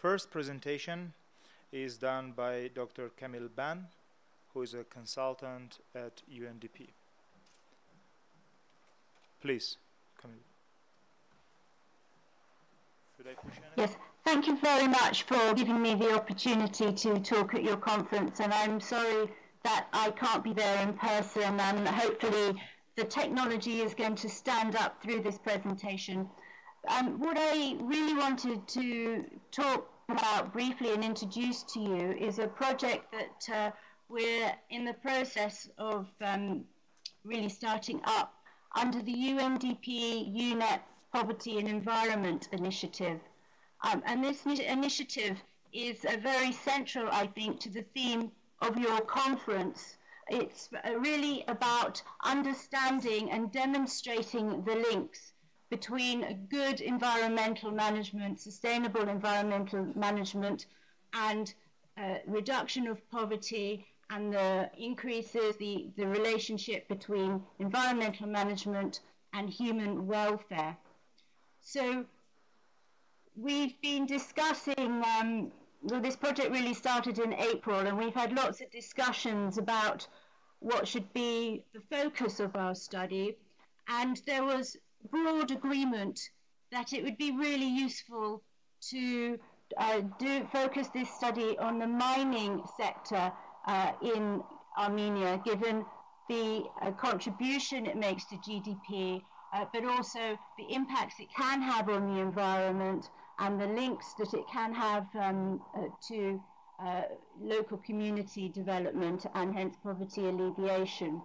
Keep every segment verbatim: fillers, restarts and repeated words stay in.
first presentation is done by Doctor Camille Bann, who is a consultant at U N D P. Please, Camille. Should I push anything? Yes, thank you very much for giving me the opportunity to talk at your conference, and I'm sorry that I can't be there in person, and hopefully the technology is going to stand up through this presentation. Um, what I really wanted to talk about briefly and introduce to you is a project that uh, we're in the process of um, really starting up under the U N D P UNEP Poverty and Environment Initiative. Um, and this initiative is a very central, I think, to the theme of your conference. It's really about understanding and demonstrating the links between good environmental management, sustainable environmental management, and uh, reduction of poverty, and the increases, the, the relationship between environmental management and human welfare. So we've been discussing, um, well, this project really started in April, and we've had lots of discussions about what should be the focus of our study, and there was broad agreement that it would be really useful to uh, do focus this study on the mining sector uh, in Armenia, given the uh, contribution it makes to G D P, uh, but also the impacts it can have on the environment and the links that it can have um, uh, to uh, local community development and hence poverty alleviation.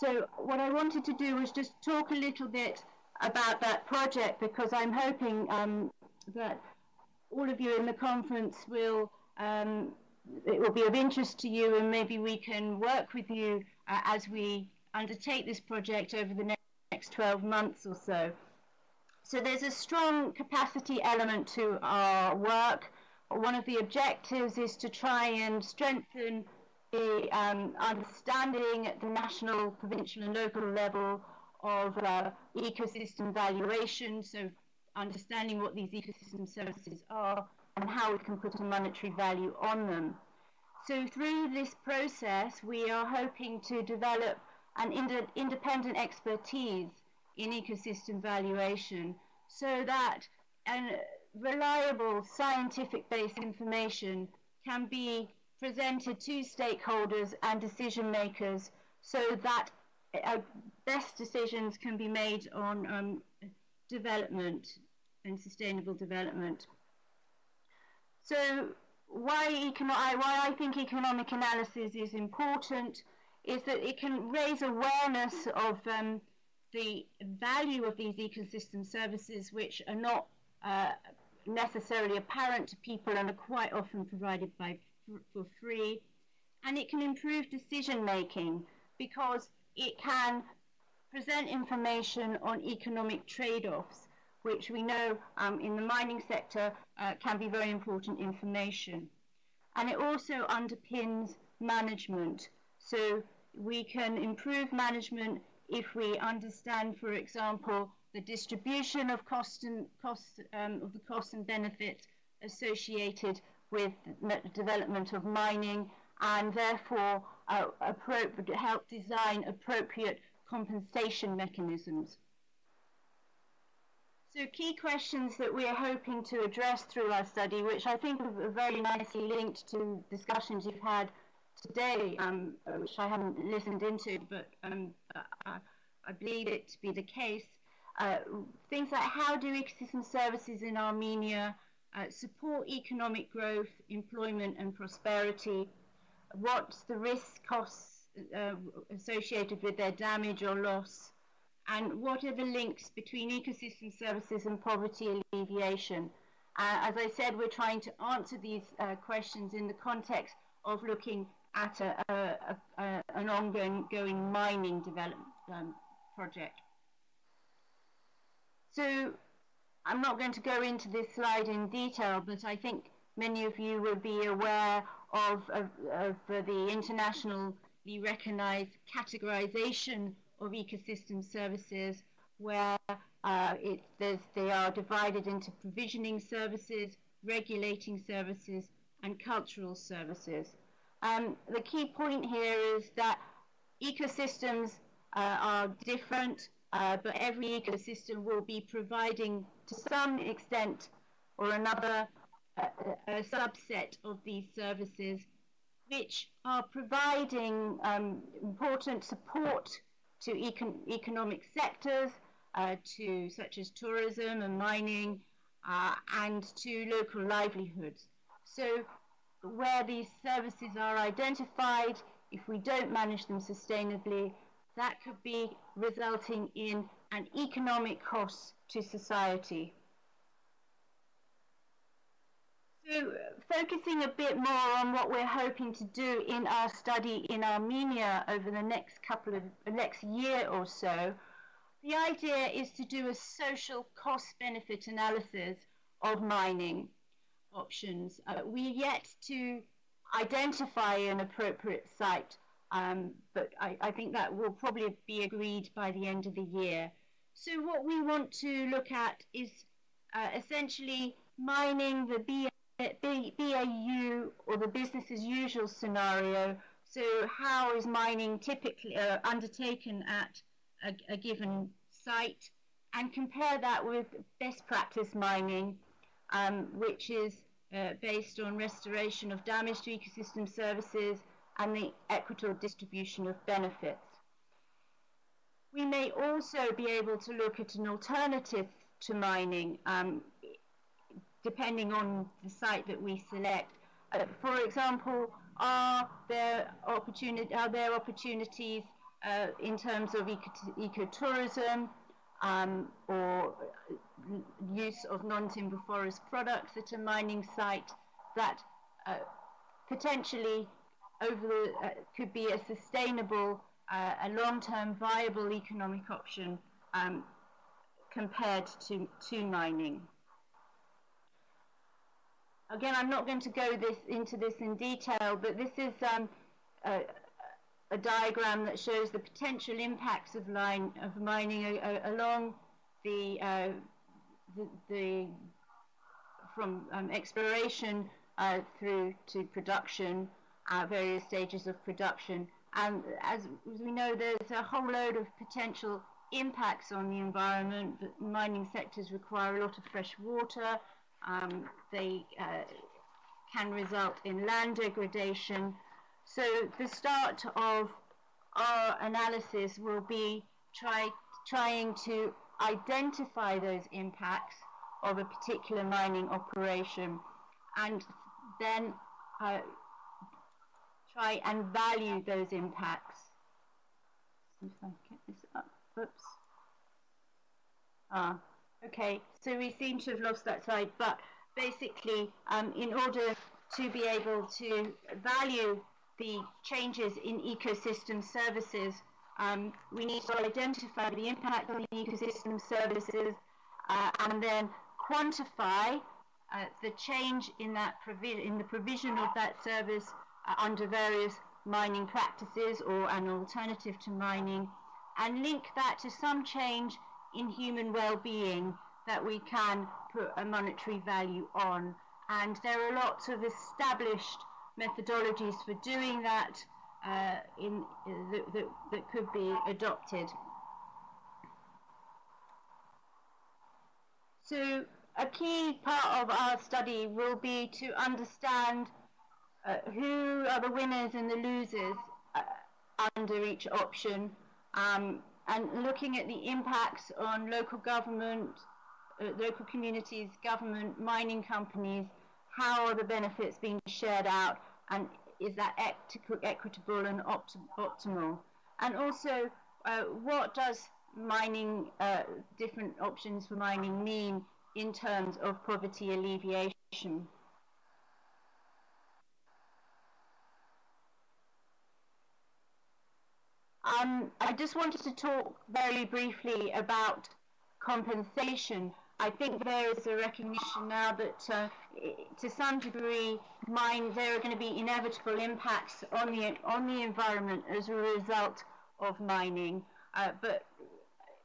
So what I wanted to do was just talk a little bit about that project, because I'm hoping um, that all of you in the conference will, um, it will be of interest to you, and maybe we can work with you uh, as we undertake this project over the next, next twelve months or so. So there's a strong capacity element to our work. One of the objectives is to try and strengthen the um, understanding at the national, provincial and local level of uh, ecosystem valuation, so understanding what these ecosystem services are and how we can put a monetary value on them. So through this process, we are hoping to develop an ind- independent expertise in ecosystem valuation, so that an reliable scientific-based information can be presented to stakeholders and decision makers, so that Uh, best decisions can be made on um, development and sustainable development. So why, econo- why I think economic analysis is important is that it can raise awareness of um, the value of these ecosystem services, which are not uh, necessarily apparent to people and are quite often provided by, for free. And it can improve decision making, because it can present information on economic trade-offs, which we know um, in the mining sector uh, can be very important information. And it also underpins management. So we can improve management if we understand, for example, the distribution of cost and cost um, of the costs and benefits associated with the development of mining, and therefore Uh, appropriate, help design appropriate compensation mechanisms. So key questions that we are hoping to address through our study, which I think are very nicely linked to discussions you've had today, um, which I haven't listened into, but um, I, I believe it to be the case. Uh, things like, how do ecosystem services in Armenia uh, support economic growth, employment and prosperity? What's the risk costs uh, associated with their damage or loss? And what are the links between ecosystem services and poverty alleviation? Uh, as I said, we're trying to answer these uh, questions in the context of looking at a, a, a, an ongoing going mining development um, project. So I'm not going to go into this slide in detail, but I think many of you will be aware Of, of, of the internationally recognized categorization of ecosystem services, where uh, it, they are divided into provisioning services, regulating services and cultural services. Um, the key point here is that ecosystems uh, are different, uh, but every ecosystem will be providing to some extent or another a, a subset of these services, which are providing um, important support to econ economic sectors, uh, to such as tourism and mining, uh, and to local livelihoods. So where these services are identified, if we don't manage them sustainably, that could be resulting in an economic cost to society. So focusing a bit more on what we're hoping to do in our study in Armenia over the next couple of next year or so, the idea is to do a social cost-benefit analysis of mining options. Uh, we're yet to identify an appropriate site, um, but I, I think that will probably be agreed by the end of the year. So what we want to look at is uh, essentially mining the B BAU or the business as usual scenario. So how is mining typically uh, undertaken at a, a given site, and compare that with best practice mining, um, which is uh, based on restoration of damage to ecosystem services and the equitable distribution of benefits. We may also be able to look at an alternative to mining, um, depending on the site that we select. Uh, for example, are there, opportuni are there opportunities uh, in terms of ecotourism um, or use of non-timber forest products at a mining site that uh, potentially over the, uh, could be a sustainable, uh, a long-term viable economic option um, compared to, to mining. Again, I'm not going to go this, into this in detail, but this is um, a, a diagram that shows the potential impacts of, line, of mining a, a, along the, uh, the, the from um, exploration uh, through to production, uh, various stages of production. And as we know, there's a whole load of potential impacts on the environment. But mining sectors require a lot of fresh water. Um, they uh, can result in land degradation. So the start of our analysis will be try, trying to identify those impacts of a particular mining operation, and then uh, try and value those impacts. See if I can get this up. Oops. Ah. Okay, so we seem to have lost that slide, but basically um, in order to be able to value the changes in ecosystem services, um, we need to identify the impact on the ecosystem services uh, and then quantify uh, the change in, that provi in the provision of that service uh, under various mining practices or an alternative to mining, and link that to some change in human well-being that we can put a monetary value on. And there are lots of established methodologies for doing that uh, in, uh, that, that, that could be adopted. So a key part of our study will be to understand uh, who are the winners and the losers uh, under each option, um, and looking at the impacts on local government, uh, local communities, government, mining companies. How are the benefits being shared out, and is that equi equitable and opt optimal? And also, uh, what does mining, uh, different options for mining mean in terms of poverty alleviation? Um, I just wanted to talk very briefly about compensation. I think there is a recognition now that uh, to some degree mine, there are going to be inevitable impacts on the, on the environment as a result of mining. Uh, but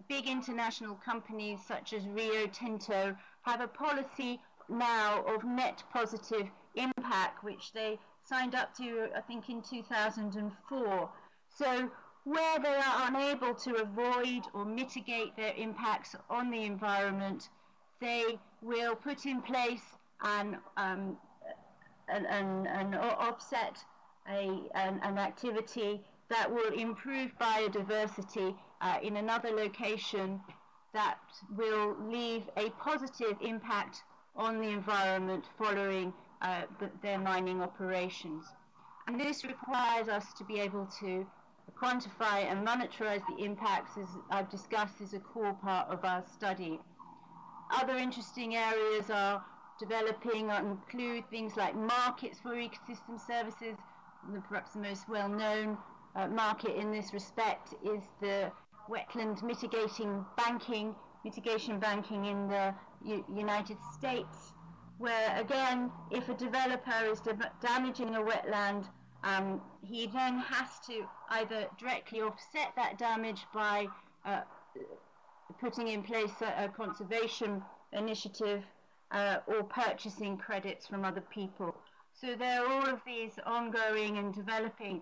big international companies such as Rio Tinto have a policy now of net positive impact, which they signed up to, I think, in two thousand four. So where they are unable to avoid or mitigate their impacts on the environment, they will put in place an, um, an, an, an offset, a, an, an activity that will improve biodiversity uh, in another location that will leave a positive impact on the environment following uh, the, their mining operations. And this requires us to be able to quantify and monetize the impacts, as I've discussed, is a core part of our study. Other interesting areas are developing and include things like markets for ecosystem services. Perhaps the most well-known uh, market in this respect is the wetland mitigating banking, mitigation banking in the U United States, where again, if a developer is de damaging a wetland, um, he then has to either directly offset that damage by uh, putting in place a, a conservation initiative uh, or purchasing credits from other people. So there are all of these ongoing and developing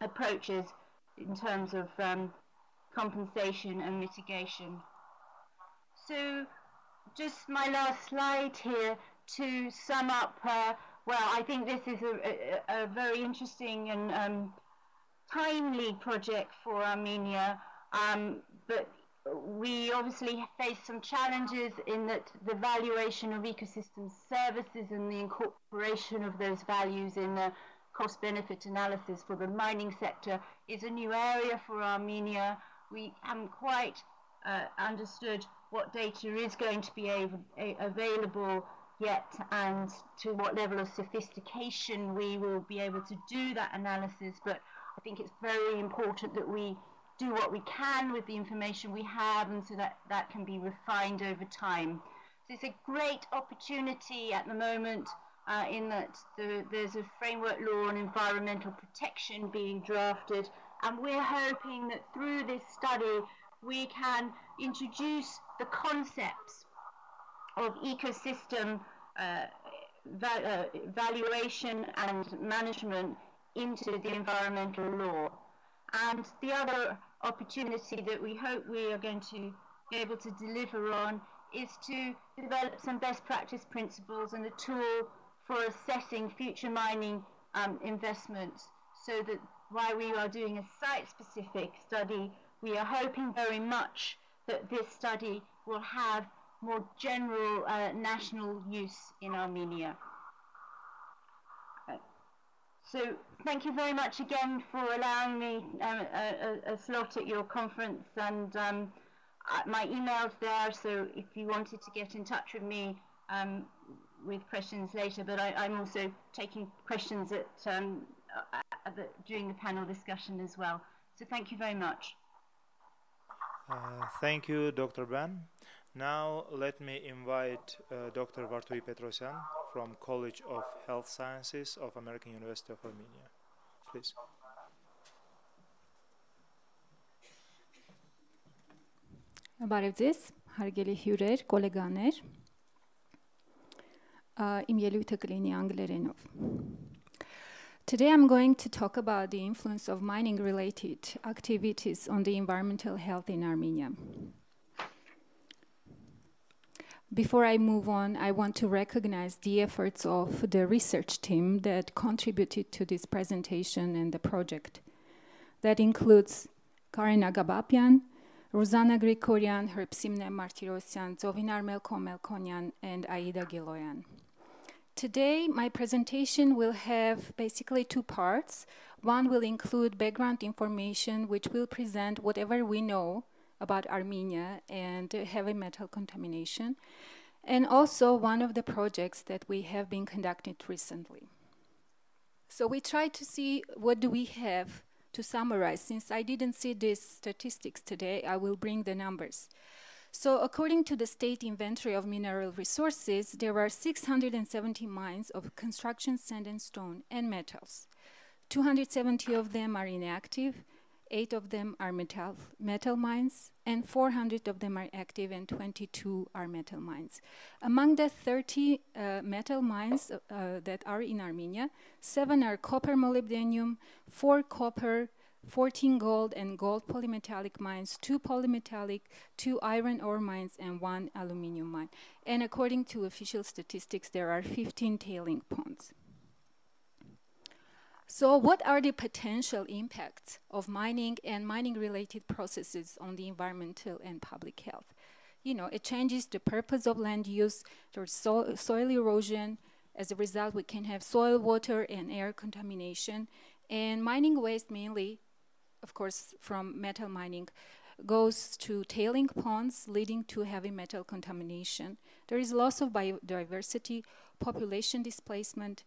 approaches in terms of um, compensation and mitigation. So just my last slide here to sum up, uh, well, I think this is a, a, a very interesting and um, timely project for Armenia, um, but we obviously face some challenges in that the valuation of ecosystem services and the incorporation of those values in the cost-benefit analysis for the mining sector is a new area for Armenia. We haven't quite uh, understood what data is going to be av available yet and to what level of sophistication we will be able to do that analysis, but I think it's very important that we do what we can with the information we have, and so that that can be refined over time. So it's a great opportunity at the moment uh, in that the, there's a framework law on environmental protection being drafted, and we're hoping that through this study we can introduce the concepts of ecosystem uh, val uh, valuation and management into the environmental law. And the other opportunity that we hope we are going to be able to deliver on is to develop some best practice principles and a tool for assessing future mining um, investments, so that while we are doing a site-specific study, we are hoping very much that this study will have more general uh, national use in Armenia. So thank you very much again for allowing me um, a, a slot at your conference, and um, my email's there, so if you wanted to get in touch with me um, with questions later, but I, I'm also taking questions at, um, at the, during the panel discussion as well. So thank you very much. Uh, thank you, Doctor Bann. Now let me invite uh, Doctor Varduhi Petrosyan from College of Health Sciences of American University of Armenia. Please. Բարև ձեզ, հարգելի հյուրեր, գոլեգաներ։ Իմ ելույթը կլինի անգլերենով։ Today I'm going to talk about the influence of mining related activities on the environmental health in Armenia. Before I move on, I want to recognize the efforts of the research team that contributed to this presentation and the project. That includes Karen Aghababyan, Rosanna Grigorian, Hripsime Martirosyan, Zovinar Melko-Melkonian, and Aida Giloyan. Today, my presentation will have basically two parts. One will include background information, which will present whatever we know about Armenia and heavy metal contamination, and also one of the projects that we have been conducting recently. So we tried to see what do we have to summarize. Since I didn't see these statistics today, I will bring the numbers. So according to the state inventory of mineral resources, there are six hundred seventy mines of construction sand and stone and metals. two hundred seventy of them are inactive, eight of them are metal, metal mines, and four hundred of them are active, and twenty-two are metal mines. Among the thirty uh, metal mines uh, uh, that are in Armenia, seven are copper molybdenum, four copper, fourteen gold and gold polymetallic mines, two polymetallic, two iron ore mines, and one aluminum mine. And according to official statistics, there are fifteen tailing ponds. So what are the potential impacts of mining and mining-related processes on the environmental and public health? You know, it changes the purpose of land use, there's so soil erosion. As a result, we can have soil, water, and air contamination. And mining waste, mainly, of course, from metal mining, goes to tailing ponds, leading to heavy metal contamination. There is loss of biodiversity, population displacement,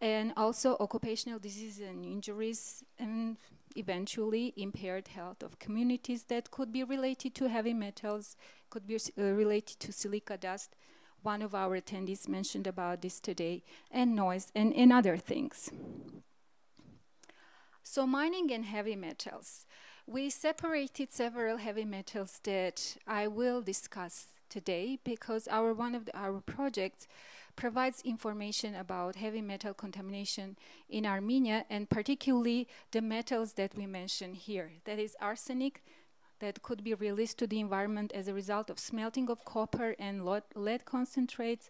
and also occupational diseases and injuries, and eventually impaired health of communities that could be related to heavy metals, could be uh, related to silica dust. One of our attendees mentioned about this today, and noise, and, and other things. So mining and heavy metals. We separated several heavy metals that I will discuss today, because our one of the, our projects provides information about heavy metal contamination in Armenia, and particularly the metals that we mention here. That is arsenic that could be released to the environment as a result of smelting of copper and lead concentrates,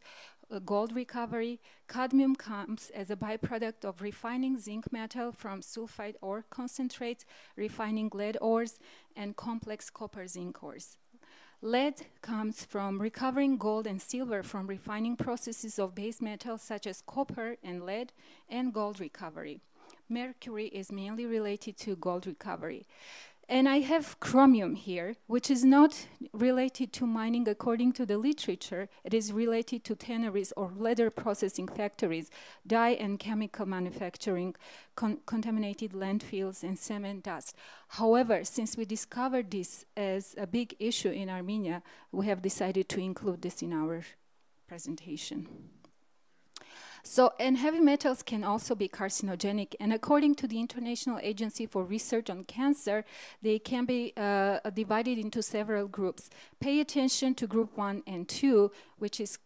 uh, gold recovery. Cadmium comes as a byproduct of refining zinc metal from sulfide ore concentrates, refining lead ores, and complex copper zinc ores. Lead comes from recovering gold and silver from refining processes of base metals such as copper and lead, and gold recovery. Mercury is mainly related to gold recovery. And I have chromium here, which is not related to mining according to the literature. It is related to tanneries or leather processing factories, dye and chemical manufacturing, con contaminated landfills, and cement dust. However, since we discovered this as a big issue in Armenia, we have decided to include this in our presentation. So, and heavy metals can also be carcinogenic, and according to the International Agency for Research on Cancer, they can be uh, divided into several groups. Pay attention to group one and two, which is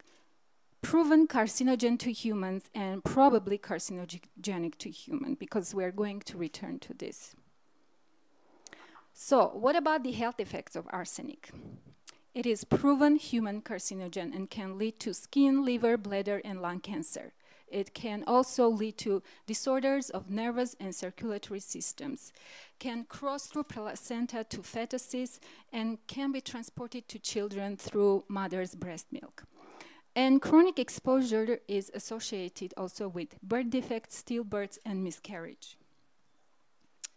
proven carcinogen to humans and probably carcinogenic to human, because we're going to return to this. So, what about the health effects of arsenic? It is proven human carcinogen and can lead to skin, liver, bladder, and lung cancer. It can also lead to disorders of nervous and circulatory systems, can cross through placenta to fetuses, and can be transported to children through mother's breast milk. And chronic exposure is associated also with birth defects, stillbirths, and miscarriage.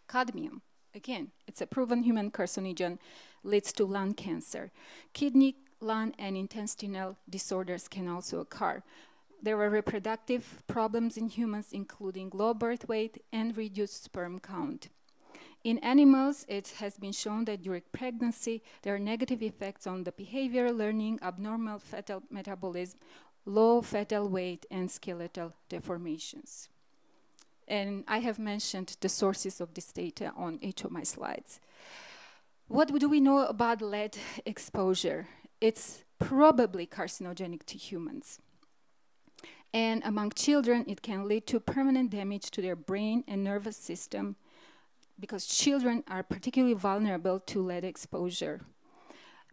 Cadmium, again, it's a proven human carcinogen, leads to lung cancer. Kidney, lung, and intestinal disorders can also occur. There are reproductive problems in humans, including low birth weight and reduced sperm count. In animals, it has been shown that during pregnancy, there are negative effects on the behavior, learning, abnormal fetal metabolism, low fetal weight, and skeletal deformations. And I have mentioned the sources of this data on each of my slides. What do we know about lead exposure? It's probably carcinogenic to humans. And among children, it can lead to permanent damage to their brain and nervous system, because children are particularly vulnerable to lead exposure.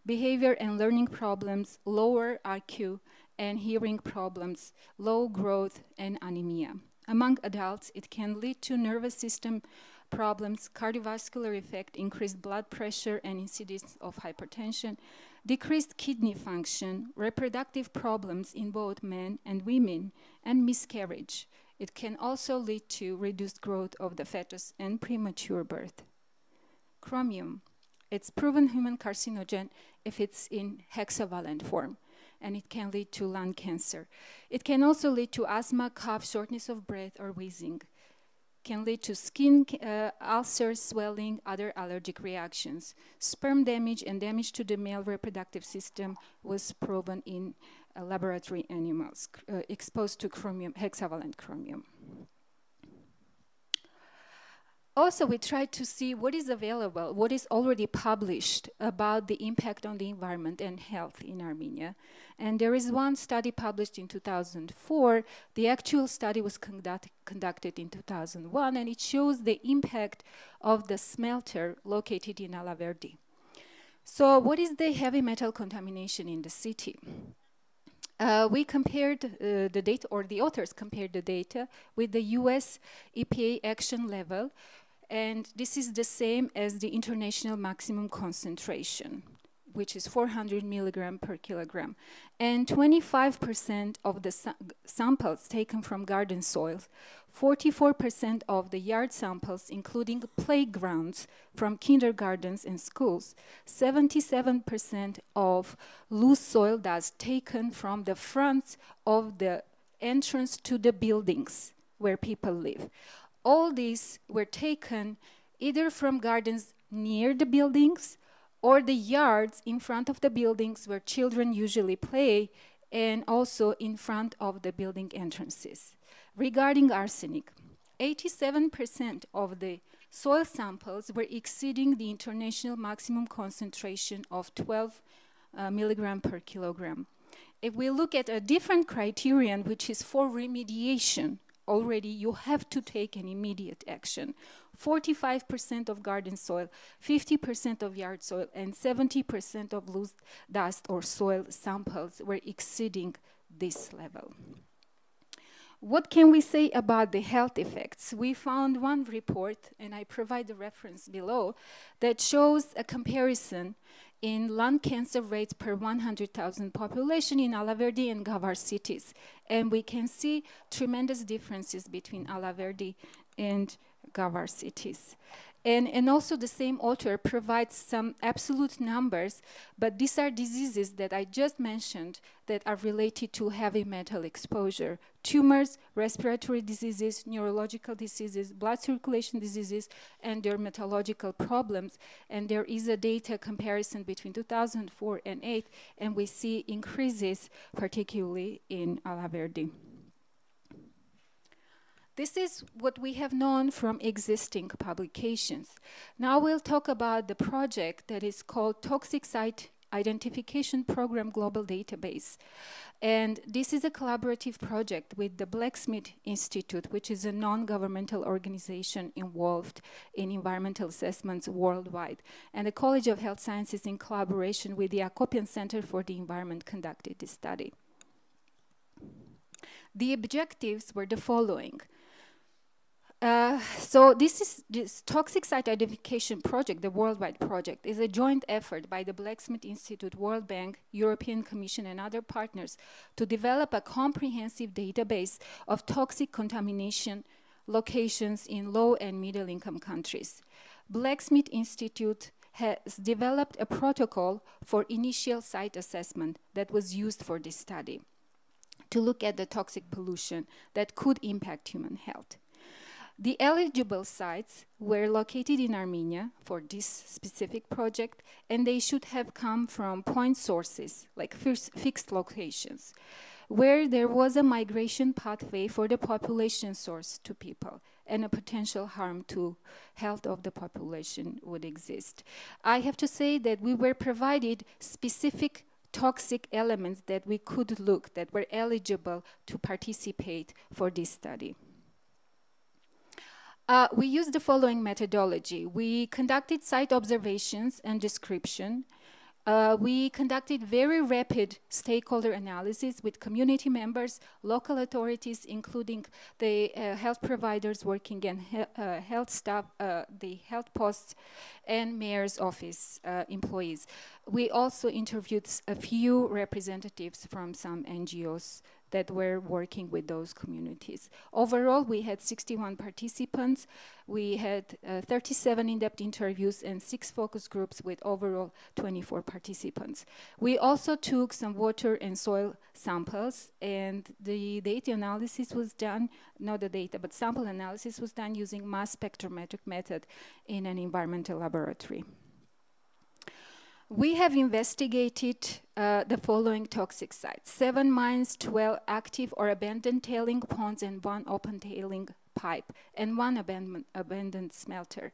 Behavior and learning problems, lower I Q and hearing problems, low growth, and anemia. Among adults, it can lead to nervous system problems, cardiovascular effect, increased blood pressure and incidence of hypertension, decreased kidney function, reproductive problems in both men and women, and miscarriage. It can also lead to reduced growth of the fetus and premature birth. Chromium. It's proven human carcinogen if it's in hexavalent form, and it can lead to lung cancer. It can also lead to asthma, cough, shortness of breath, or wheezing. Can lead to skin uh, ulcers, swelling, other allergic reactions. Sperm damage and damage to the male reproductive system was proven in uh, laboratory animals uh, exposed to chromium, hexavalent chromium. Also, we tried to see what is available, what is already published about the impact on the environment and health in Armenia. And there is one study published in two thousand four. The actual study was conduct conducted in two thousand one, and it shows the impact of the smelter located in Alaverdi. So what is the heavy metal contamination in the city? Uh, we compared uh, the data, or the authors compared the data with the U S E P A action level, and this is the same as the international maximum concentration, which is four hundred milligrams per kilogram. And twenty-five percent of the sa samples taken from garden soils, forty-four percent of the yard samples, including playgrounds from kindergartens and schools, seventy-seven percent of loose soil dust taken from the fronts of the entrance to the buildings where people live. All these were taken either from gardens near the buildings or the yards in front of the buildings where children usually play, and also in front of the building entrances. Regarding arsenic, eighty-seven percent of the soil samples were exceeding the international maximum concentration of twelve uh, milligram per kilogram. If we look at a different criterion, which is for remediation, already you have to take an immediate action. forty-five percent of garden soil, fifty percent of yard soil, and seventy percent of loose dust or soil samples were exceeding this level. What can we say about the health effects? We found one report, and I provide the reference below, that shows a comparison in lung cancer rates per one hundred thousand population in Alaverdi and Gavar cities. And we can see tremendous differences between Alaverdi and Gavar cities. And, and also the same author provides some absolute numbers, but these are diseases that I just mentioned that are related to heavy metal exposure. Tumors, respiratory diseases, neurological diseases, blood circulation diseases, and dermatological problems. And there is a data comparison between two thousand four and two thousand eight, and we see increases, particularly in Alaverdi. This is what we have known from existing publications. Now we'll talk about the project that is called Toxic Site Identification Program Global Database. And this is a collaborative project with the Blacksmith Institute, which is a non-governmental organization involved in environmental assessments worldwide. And the College of Health Sciences, in collaboration with the Acopian Center for the Environment, conducted this study. The objectives were the following. Uh, so this is this toxic site identification project, the worldwide project, is a joint effort by the Blacksmith Institute, World Bank, European Commission, and other partners to develop a comprehensive database of toxic contamination locations in low and middle income countries. Blacksmith Institute has developed a protocol for initial site assessment that was used for this study to look at the toxic pollution that could impact human health. The eligible sites were located in Armenia for this specific project, and they should have come from point sources, like fixed locations, where there was a migration pathway for the population source to people, and a potential harm to health of the population would exist. I have to say that we were provided specific toxic elements that we could look, that were eligible to participate for this study. Uh, we used the following methodology. We conducted site observations and description. Uh, we conducted very rapid stakeholder analysis with community members, local authorities, including the uh, health providers working in he uh, health staff, uh, the health posts, and mayor's office uh, employees. We also interviewed a few representatives from some N G Os that were working with those communities. Overall, we had sixty-one participants. We had uh, thirty-seven in-depth interviews and six focus groups with overall twenty-four participants. We also took some water and soil samples, and the data analysis was done, not the data, but sample analysis was done using mass spectrometric method in an environmental laboratory. We have investigated uh, the following toxic sites: seven mines, twelve active or abandoned tailing ponds, and one open tailing pipe and one abandoned, abandoned smelter.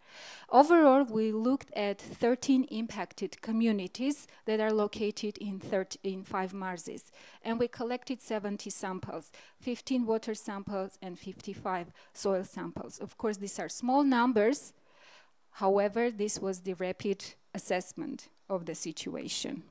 Overall, we looked at thirteen impacted communities that are located in, in five marzis, and we collected seventy samples, fifteen water samples and fifty-five soil samples. Of course, these are small numbers. However, this was the rapid assessment of the situation.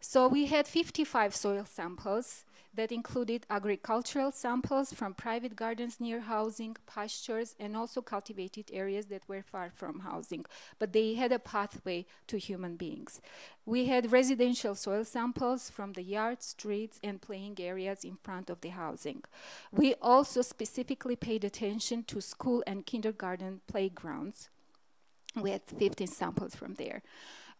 So we had fifty-five soil samples that included agricultural samples from private gardens near housing, pastures, and also cultivated areas that were far from housing, but they had a pathway to human beings. We had residential soil samples from the yards, streets, and playing areas in front of the housing. We also specifically paid attention to school and kindergarten playgrounds. We had fifteen samples from there.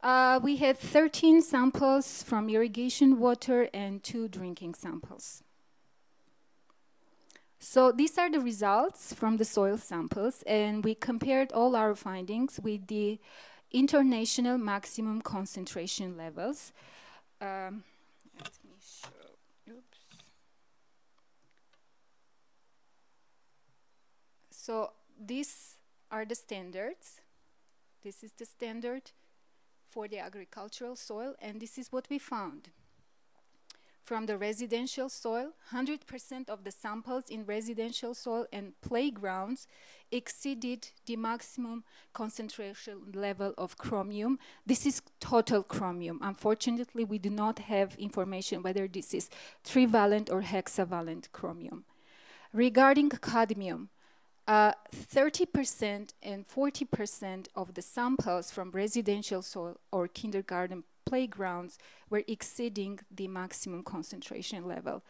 Uh, we had thirteen samples from irrigation water and two drinking samples. So these are the results from the soil samples, and we compared all our findings with the international maximum concentration levels. Um, let me show. Oops. So these are the standards. This is the standard for the agricultural soil, and this is what we found. From the residential soil, one hundred percent of the samples in residential soil and playgrounds exceeded the maximum concentration level of chromium. This is total chromium. Unfortunately, we do not have information whether this is trivalent or hexavalent chromium. Regarding cadmium, thirty percent uh, and forty percent of the samples from residential soil or kindergarten playgrounds were exceeding the maximum concentration level.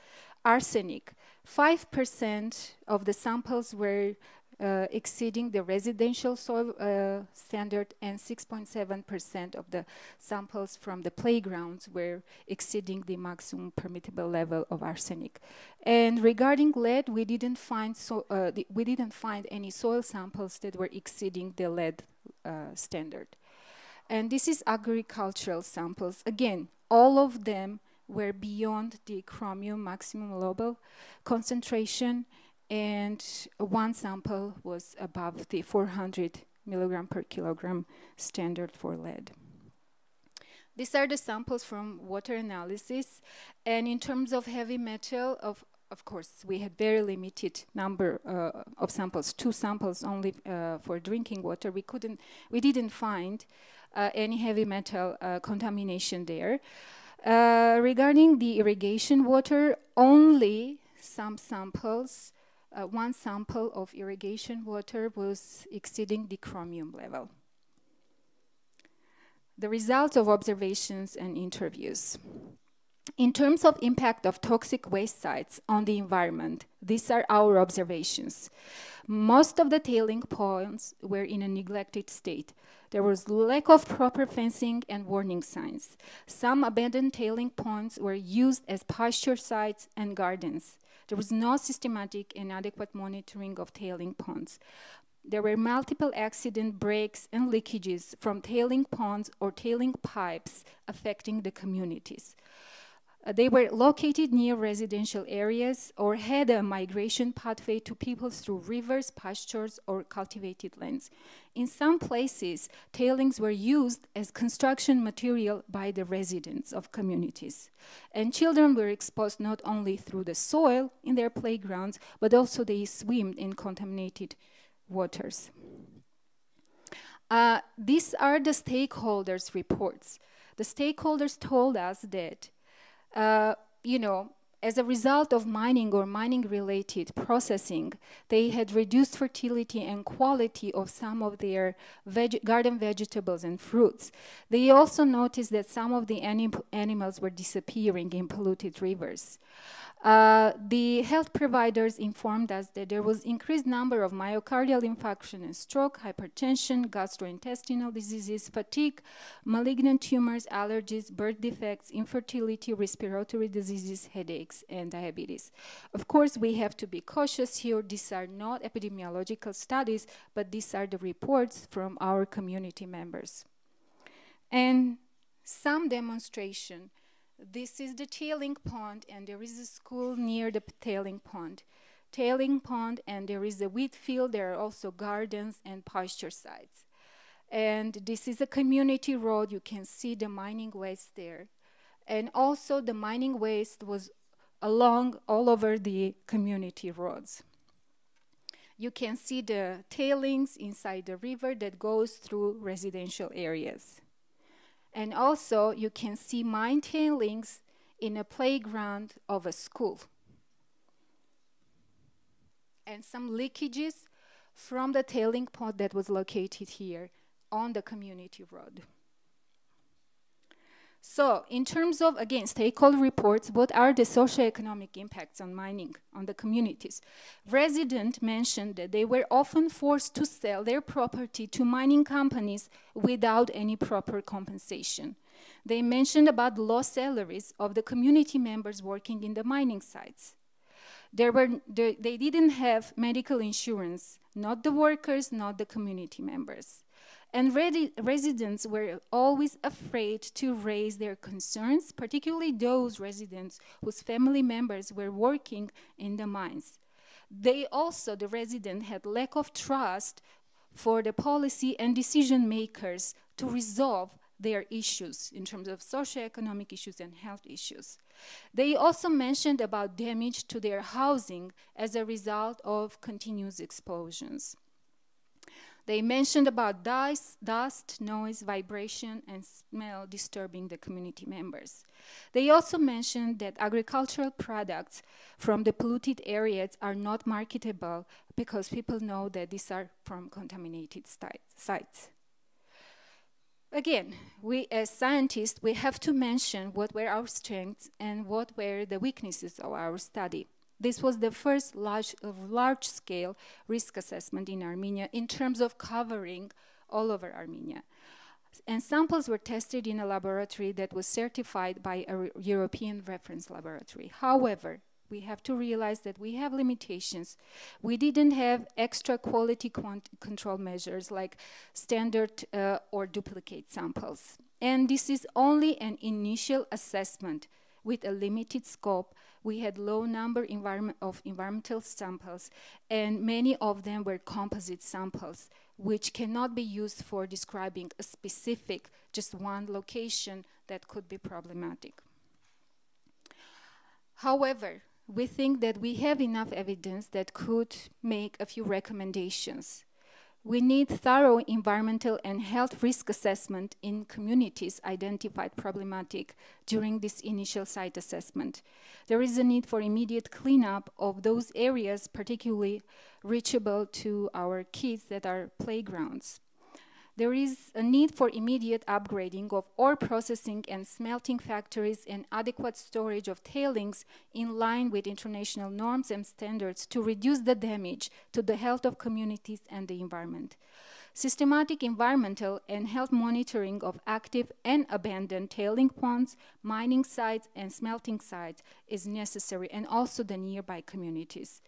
Arsenic, five percent of the samples were uh, exceeding the residential soil uh, standard, and six point seven percent of the samples from the playgrounds were exceeding the maximum permissible level of arsenic. And regarding lead, we didn't find so uh, we didn't find any soil samples that were exceeding the lead uh, standard. And this is agricultural samples. Again, all of them were beyond the chromium maximum global concentration, and one sample was above the four hundred milligram per kilogram standard for lead. These are the samples from water analysis, and in terms of heavy metal, of Of course, we had very limited number uh, of samples, two samples only uh, for drinking water. We couldn't, we didn't find uh, any heavy metal uh, contamination there. Uh, regarding the irrigation water, only some samples, uh, one sample of irrigation water was exceeding the chromium level. The results of observations and interviews. In terms of impact of toxic waste sites on the environment, these are our observations. Most of the tailing ponds were in a neglected state. There was lack of proper fencing and warning signs. Some abandoned tailing ponds were used as pasture sites and gardens. There was no systematic and adequate monitoring of tailing ponds. There were multiple accident breaks and leakages from tailing ponds or tailing pipes affecting the communities. They were located near residential areas or had a migration pathway to people through rivers, pastures, or cultivated lands. In some places, tailings were used as construction material by the residents of communities. And children were exposed not only through the soil in their playgrounds, but also they swimmed in contaminated waters. Uh, these are the stakeholders' reports. The stakeholders told us that Uh, you know, as a result of mining or mining-related processing, they had reduced fertility and quality of some of their veg garden vegetables and fruits. They also noticed that some of the anim animals were disappearing in polluted rivers. Uh, the health providers informed us that there was increased number of myocardial infarction and stroke, hypertension, gastrointestinal diseases, fatigue, malignant tumors, allergies, birth defects, infertility, respiratory diseases, headaches, and diabetes. Of course, we have to be cautious here. These are not epidemiological studies, but these are the reports from our community members. And some demonstration. This is the tailing pond, and there is a school near the tailing pond. tailing pond, and there is a wheat field. There are also gardens and pasture sites. And this is a community road. You can see the mining waste there. And also the mining waste was along all over the community roads. You can see the tailings inside the river that goes through residential areas. And also you can see mine tailings in a playground of a school. And some leakages from the tailing pond that was located here on the community road. So in terms of, again, stakeholder reports, what are the socioeconomic impacts on mining, on the communities? Residents mentioned that they were often forced to sell their property to mining companies without any proper compensation. They mentioned about low salaries of the community members working in the mining sites. There were, they, they didn't have medical insurance, not the workers, not the community members. And ready, residents were always afraid to raise their concerns, particularly those residents whose family members were working in the mines. They also, the residents, had lack of trust for the policy and decision makers to resolve their issues in terms of socioeconomic issues and health issues. They also mentioned about damage to their housing as a result of continuous explosions. They mentioned about dust, dust, noise, vibration, and smell disturbing the community members. They also mentioned that agricultural products from the polluted areas are not marketable because people know that these are from contaminated sites. Again, we as scientists, we have to mention what were our strengths and what were the weaknesses of our study. This was the first large, large-scale risk assessment in Armenia in terms of covering all over Armenia. And samples were tested in a laboratory that was certified by a European reference laboratory. However, we have to realize that we have limitations. We didn't have extra quality control measures like standard uh, or duplicate samples. And this is only an initial assessment with a limited scope. We had low number environment of environmental samples, and many of them were composite samples, which cannot be used for describing a specific, just one location that could be problematic. However, we think that we have enough evidence that could make a few recommendations. We need thorough environmental and health risk assessment in communities identified problematic during this initial site assessment. There is a need for immediate cleanup of those areas, particularly reachable to our kids that are playgrounds. There is a need for immediate upgrading of ore processing and smelting factories and adequate storage of tailings in line with international norms and standards to reduce the damage to the health of communities and the environment. Systematic environmental and health monitoring of active and abandoned tailing ponds, mining sites, and smelting sites is necessary, and also the nearby communities.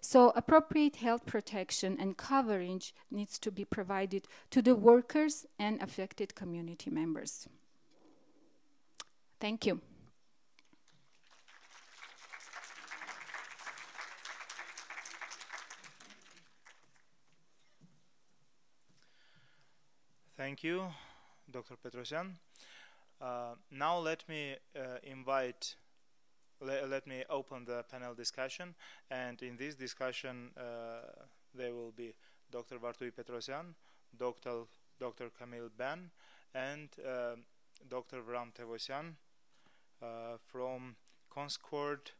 So appropriate health protection and coverage needs to be provided to the workers and affected community members. Thank you. Thank you, Doctor Petrosyan. Uh, now let me uh, invite, le let me open the panel discussion, and in this discussion uh, there will be Doctor Varduhi Petrosyan, Doctor Doctor Camille Bann, and uh, Doctor Vram Tevosyan uh, from Conscord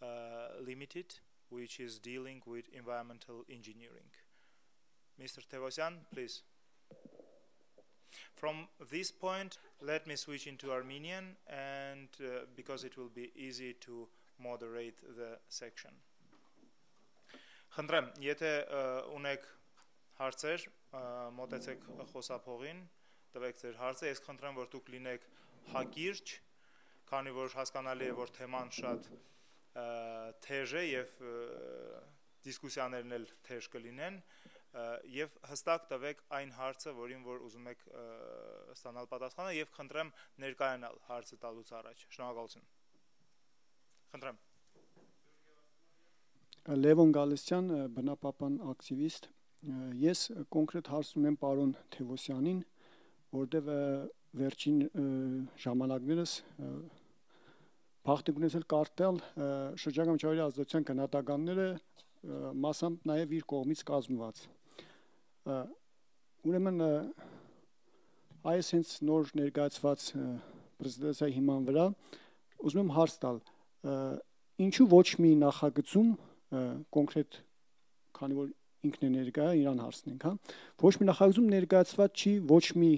uh, Limited, which is dealing with environmental engineering. Mister Tevosyan, please. From this point, let me switch into Armenian, and uh, because it will be easy to moderate the section. Խնդրեմ, եթե ունեք հարցեր, մոտեցեք խոսափողին, տվեք ձեր հարցը, ես խնդրեմ, որ դուք լինեք հակիրճ, քանի որ հասկանալի է, որ թեման շատ թեժ է եւ դիսկուսիաներն էլ թեժ կլինեն. Եվ հստակ տվեք այն հարցը, որին որ ուզում եք ստանալ պատասխանը, եւ խնդրեմ ներկայանալ հարցը տալուց առաջ. Շնորհակալություն։ Խնդրեմ։ Levon Galstyan, բնապապան ակտիվիստ, ես կոնկրետ հարց ունեմ պարոն Թևոսյանին, որտեղ վերջին ժամանակներս փախտում ունեցել կարտել շրջակա միջավայրի ազդեցության գնահատականները մասամբ նաև իր կողմից կազմված։ Ուրեմն այս հենց նոր ներկայացված պրեզիդենտի հիման վրա ուզում եմ հարց տալ, ինչու ոչ մի նախագծում կոնկրետ, քանի որ ինքն է ներկա, իրան հարցնենք, հա, ոչ մի նախագծում ներկայացված չի ոչ մի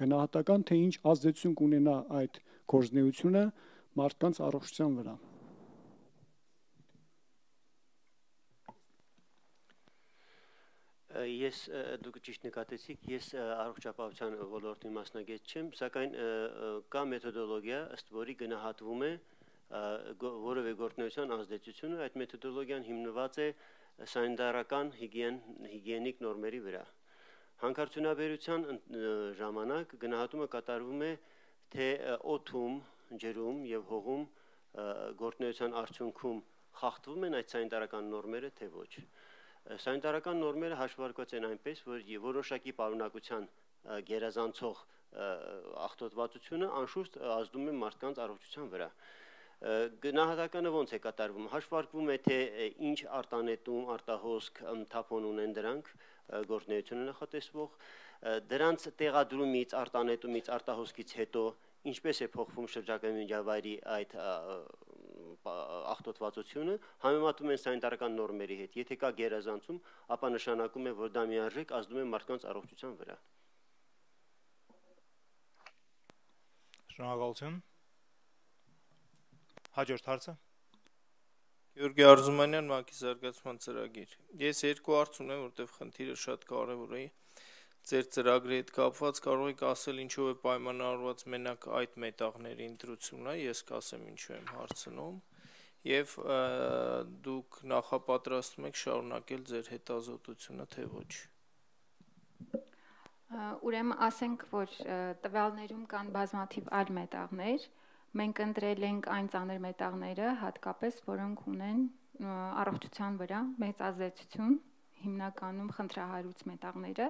գնահատական, թե ինչ ազդեցություն կունենա այդ գործունեությունը մարդկանց առողջության վրա։ Ես դուք ճիշտ նկատեցիք, ես առողջապահության ոլորտի մասնագետ չեմ, սակայն կա մեթոդոլոգիա, ըստ որի գնահատվում է որևէ գործունեության ազդեցությունը, այդ մեթոդոլոգիան հիմնված է սանիտարական հիգիենիկ նորմերի վրա։ Հանքարդյունաբերության ժամանակ գնահատումը կատարվում է թե օդում, ջրում եւ հողում գործունեության արդյունքում խախտվում են այդ սանիտարական նորմերը, թե ոչ։ Սանիտարական նորմերը հաշվարկված են այնպես, որ որոշակի պարունակության գերազանցող ախտոտվածությունը անշուշտ ազդում է մարդկանց առողջության վրա։ Գնահատականը ոնց է կատարվում, հաշվարկվում է, թե ինչ արտանետում, արտահոսք, թափոն ունեն դրանք, գործունեությունը նախատեսվող, դրանց տեղադրումից, արտանետումից, արտահոսքից հետո ինչպես է փոխվում շրջակա միջավայրի այդ ախտոտվածությունը, համեմատում են սանիտարական նորմերի հետ, եթե կա գերազանցում, ապա նշանակում է, որ դա միարժեք ազդում է մարդկանց առողջության վրա։ Շնորհակալություն։ Հաջորդ հարցը։ Գյորգի Արզումանյան, ՄԱԿ-ի զարգացման ծրագիր։ Ես երկու հարց ունեմ, որտեղ խնդիրը շատ կարևոր է։ Ձեր ծրագրի հետ կապված կարող եք ասել ինչով է պայմանավորված մենակ այդ մետաղների ընտրությունը, ես կասեմ ինչու եմ հարցնում, եւ դուք նախապատրաստում եք շարունակել ձեր հետազոտությունը, թե ոչ։ Ուրեմն ասենք, որ տվյալներում կան բազմաթիվ այլ մետաղներ, մենք ընտրել ենք այն ծանր մետաղները, հատկապես որոնք ունեն առողջության վրա մեծ ազդեցություն, հիմնականում խնդրահարույց մետաղները։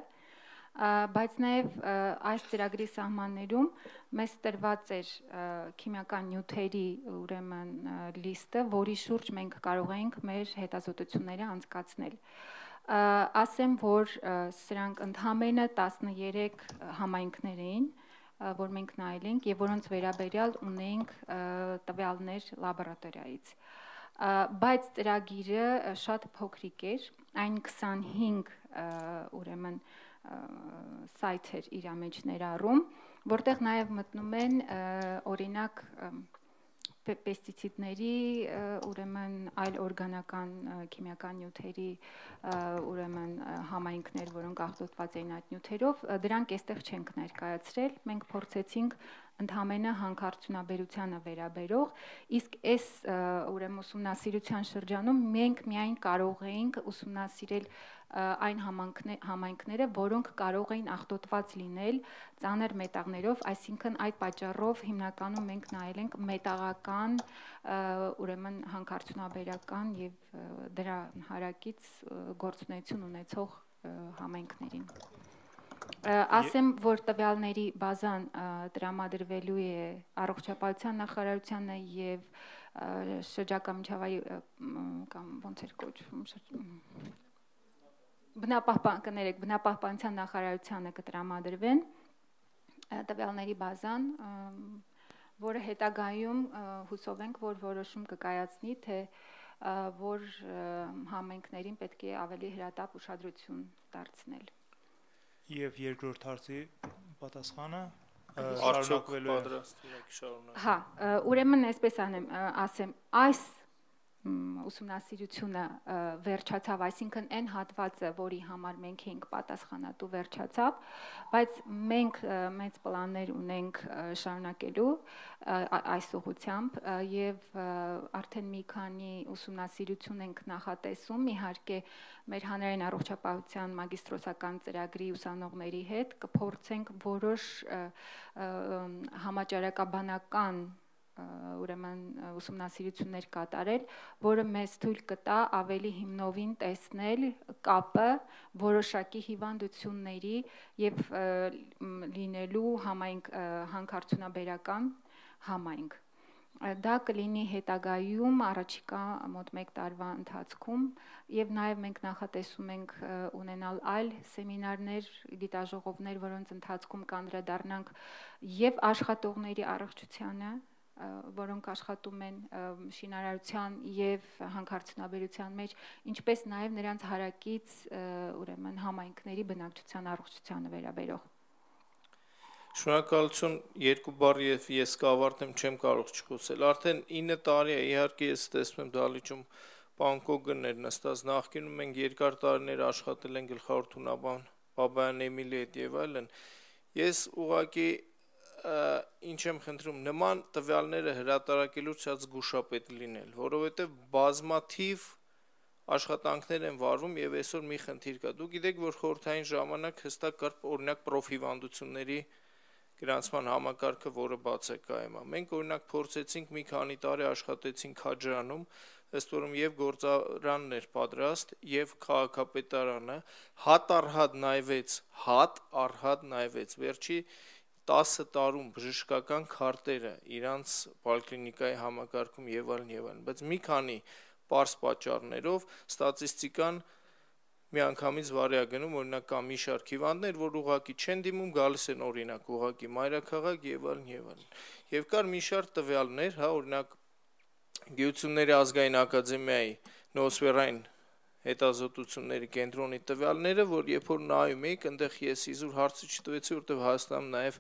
Բայց նաև այս ծրագրի սահմաններում մեզ տրված էր քիմիական նյութերի ուրեմն լիստը, որի շուրջ մենք կարող ենք մեր հետազոտությունները անցկացնել։ Ասեմ, որ սրանք ընդամենը տասներեք համայնքներ էին, որ մենք նայել ենք եւ որոնց վերաբերյալ ունենք տվյալներ լաբորատորիայից։ Բայց ծրագիրը շատ փոքրիկ էր, այն քսանհինգ ուրեմն սայթեր իր մեջ ներառում, որտեղ նաև մտնում են օրինակ պեստիցիդների, ուրեմն այլ օրգանական քիմիական նյութերի ուրեմն համայնքներ, որոնք ախտոտված էին այդ նյութերով, դրանք այստեղ չենք ներկայացրել, մենք փորձեցինք ընդհանրապես հանքարդյունաբերությանը վերաբերող, իսկ այս ուրեմն ուսումնասիրության շրջանում մենք միայն կարող էինք ուսումնասիրել այն համայնքները, որոնք կարող էին ախտոտված լինել ծանր մետաղներով, այսինքն այդ պատճառով հիմնականում մենք նայել ենք մետաղական, ուրեմն հանքարդյունաբերական եւ դրա հարակից գործունեություն ունեցող համայնքներին։ Ասեմ, որ տվյալների բազան տրամադրվելու է առողջապահության նախարարությանը եւ շրջակա միջավայրի կամ ոնց էր կոչվում բնապահպանության նախարարությանը կտրամադրվեն տվյալների բազան, որը հետագայում հուսով ենք, որ որոշում կկայացնի, թե որ համայնքներին պետք է ավելի հրատապ ուշադրություն դարձնել։ Եվ երկրորդ հարցի պատասխանը շարունակվելու է։ Հա, ուրեմն այսպես ասեմ, այս ուսումնասիրությունը վերջացավ, այսինքն այն հատվածը, որի համար մենք էինք պատասխանատու, վերջացավ, բայց մենք մեծ պլաններ ունենք շարունակելու այս ուղղությամբ եւ արդեն մի քանի ուսումնասիրություն ենք նախատեսում, իհարկե մեր հանրային առողջապահության մագիստրոսական ծրագրի ուսանողների հետ կփորձենք որոշ համաճարակաբանական ուրեմն ուսումնասիրություններ կատարել, որը մեզ թույլ կտա ավելի հիմնովին տեսնել կապը որոշակի հիվանդությունների եւ լինելու հանքարդյունաբերական համայնք։ Դա կլինի հետագայում առաջիկա մոտ մեկ տարվա ընթացքում եւ նաեւ մենք նախատեսում ենք ունենալ այլ սեմինարներ, դիտաժողովներ, որոնց ընթացքում կանդրադառնանք եւ աշխատողների առողջությանը, որոնք աշխատում են շինարարության եւ հանքարդյունաբերության մեջ, ինչպես նաեւ նրանց հարակից ուրեմն համայնքների բնակչության առողջությանը վերաբերող Շնորհակալություն երկու բառ եւ ես կավարտեմ չեմ կարող չխոսել արդեն ինը տարի է իհարկե ես տեսնում դալիճում բանկոգներ նստած նախկինում մենք երկար տարիներ աշխատել ենք գլխավոր թունաբան Բաբայան Էմիլի հետ եւ այլն ես ուղղակի ինչ եմ խնդրում նման տվյալները հրատարակելուց շատ զգուշապետ լինել որովհետեւ բազմաթիվ աշխատանքներ են վարվում եւ այսօր մի խնդիր կա դու գիտեք որ խորհրդային ժամանակ հստակ կար օրինակ պրոֆիվանդությունների գրանցման համակարգը, որը բաց է կայմա։ Մենք օրինակ փորձեցինք մի քանի տարի աշխատեցինք Քաջարանում, ըստ որում եւ գործարանն էր պատրաստ, եւ քաղաքապետարանը հատ առհատ նայվեց, հատ առհատ նայվեց։ Վերջի տասը տարում բժշկական քարտերը իրանց պոլիկլինիկայի համակարգում եւ այլն եւ այլն, բայց մի քանի պարզ պատճառներով ստատիստիկան միանգամից վարի է գնում օրինակ կամ մի շարք հիվանդներ, որ ուղղակի չեն դիմում, գալիս են օրինակ ուղղակի մայրաքաղաք եւ այլն եւ այլն։ Եվ կար մի շարք տվյալներ, հա, օրինակ Գիտությունների ազգային ակադեմիայի նոոսֆերային հետազոտությունների կենտրոնի տվյալները, որ երբ որ նայում եք, այնտեղ ես իզուր հարցը չտվեցի, որտեղ Հայաստանում նաեւ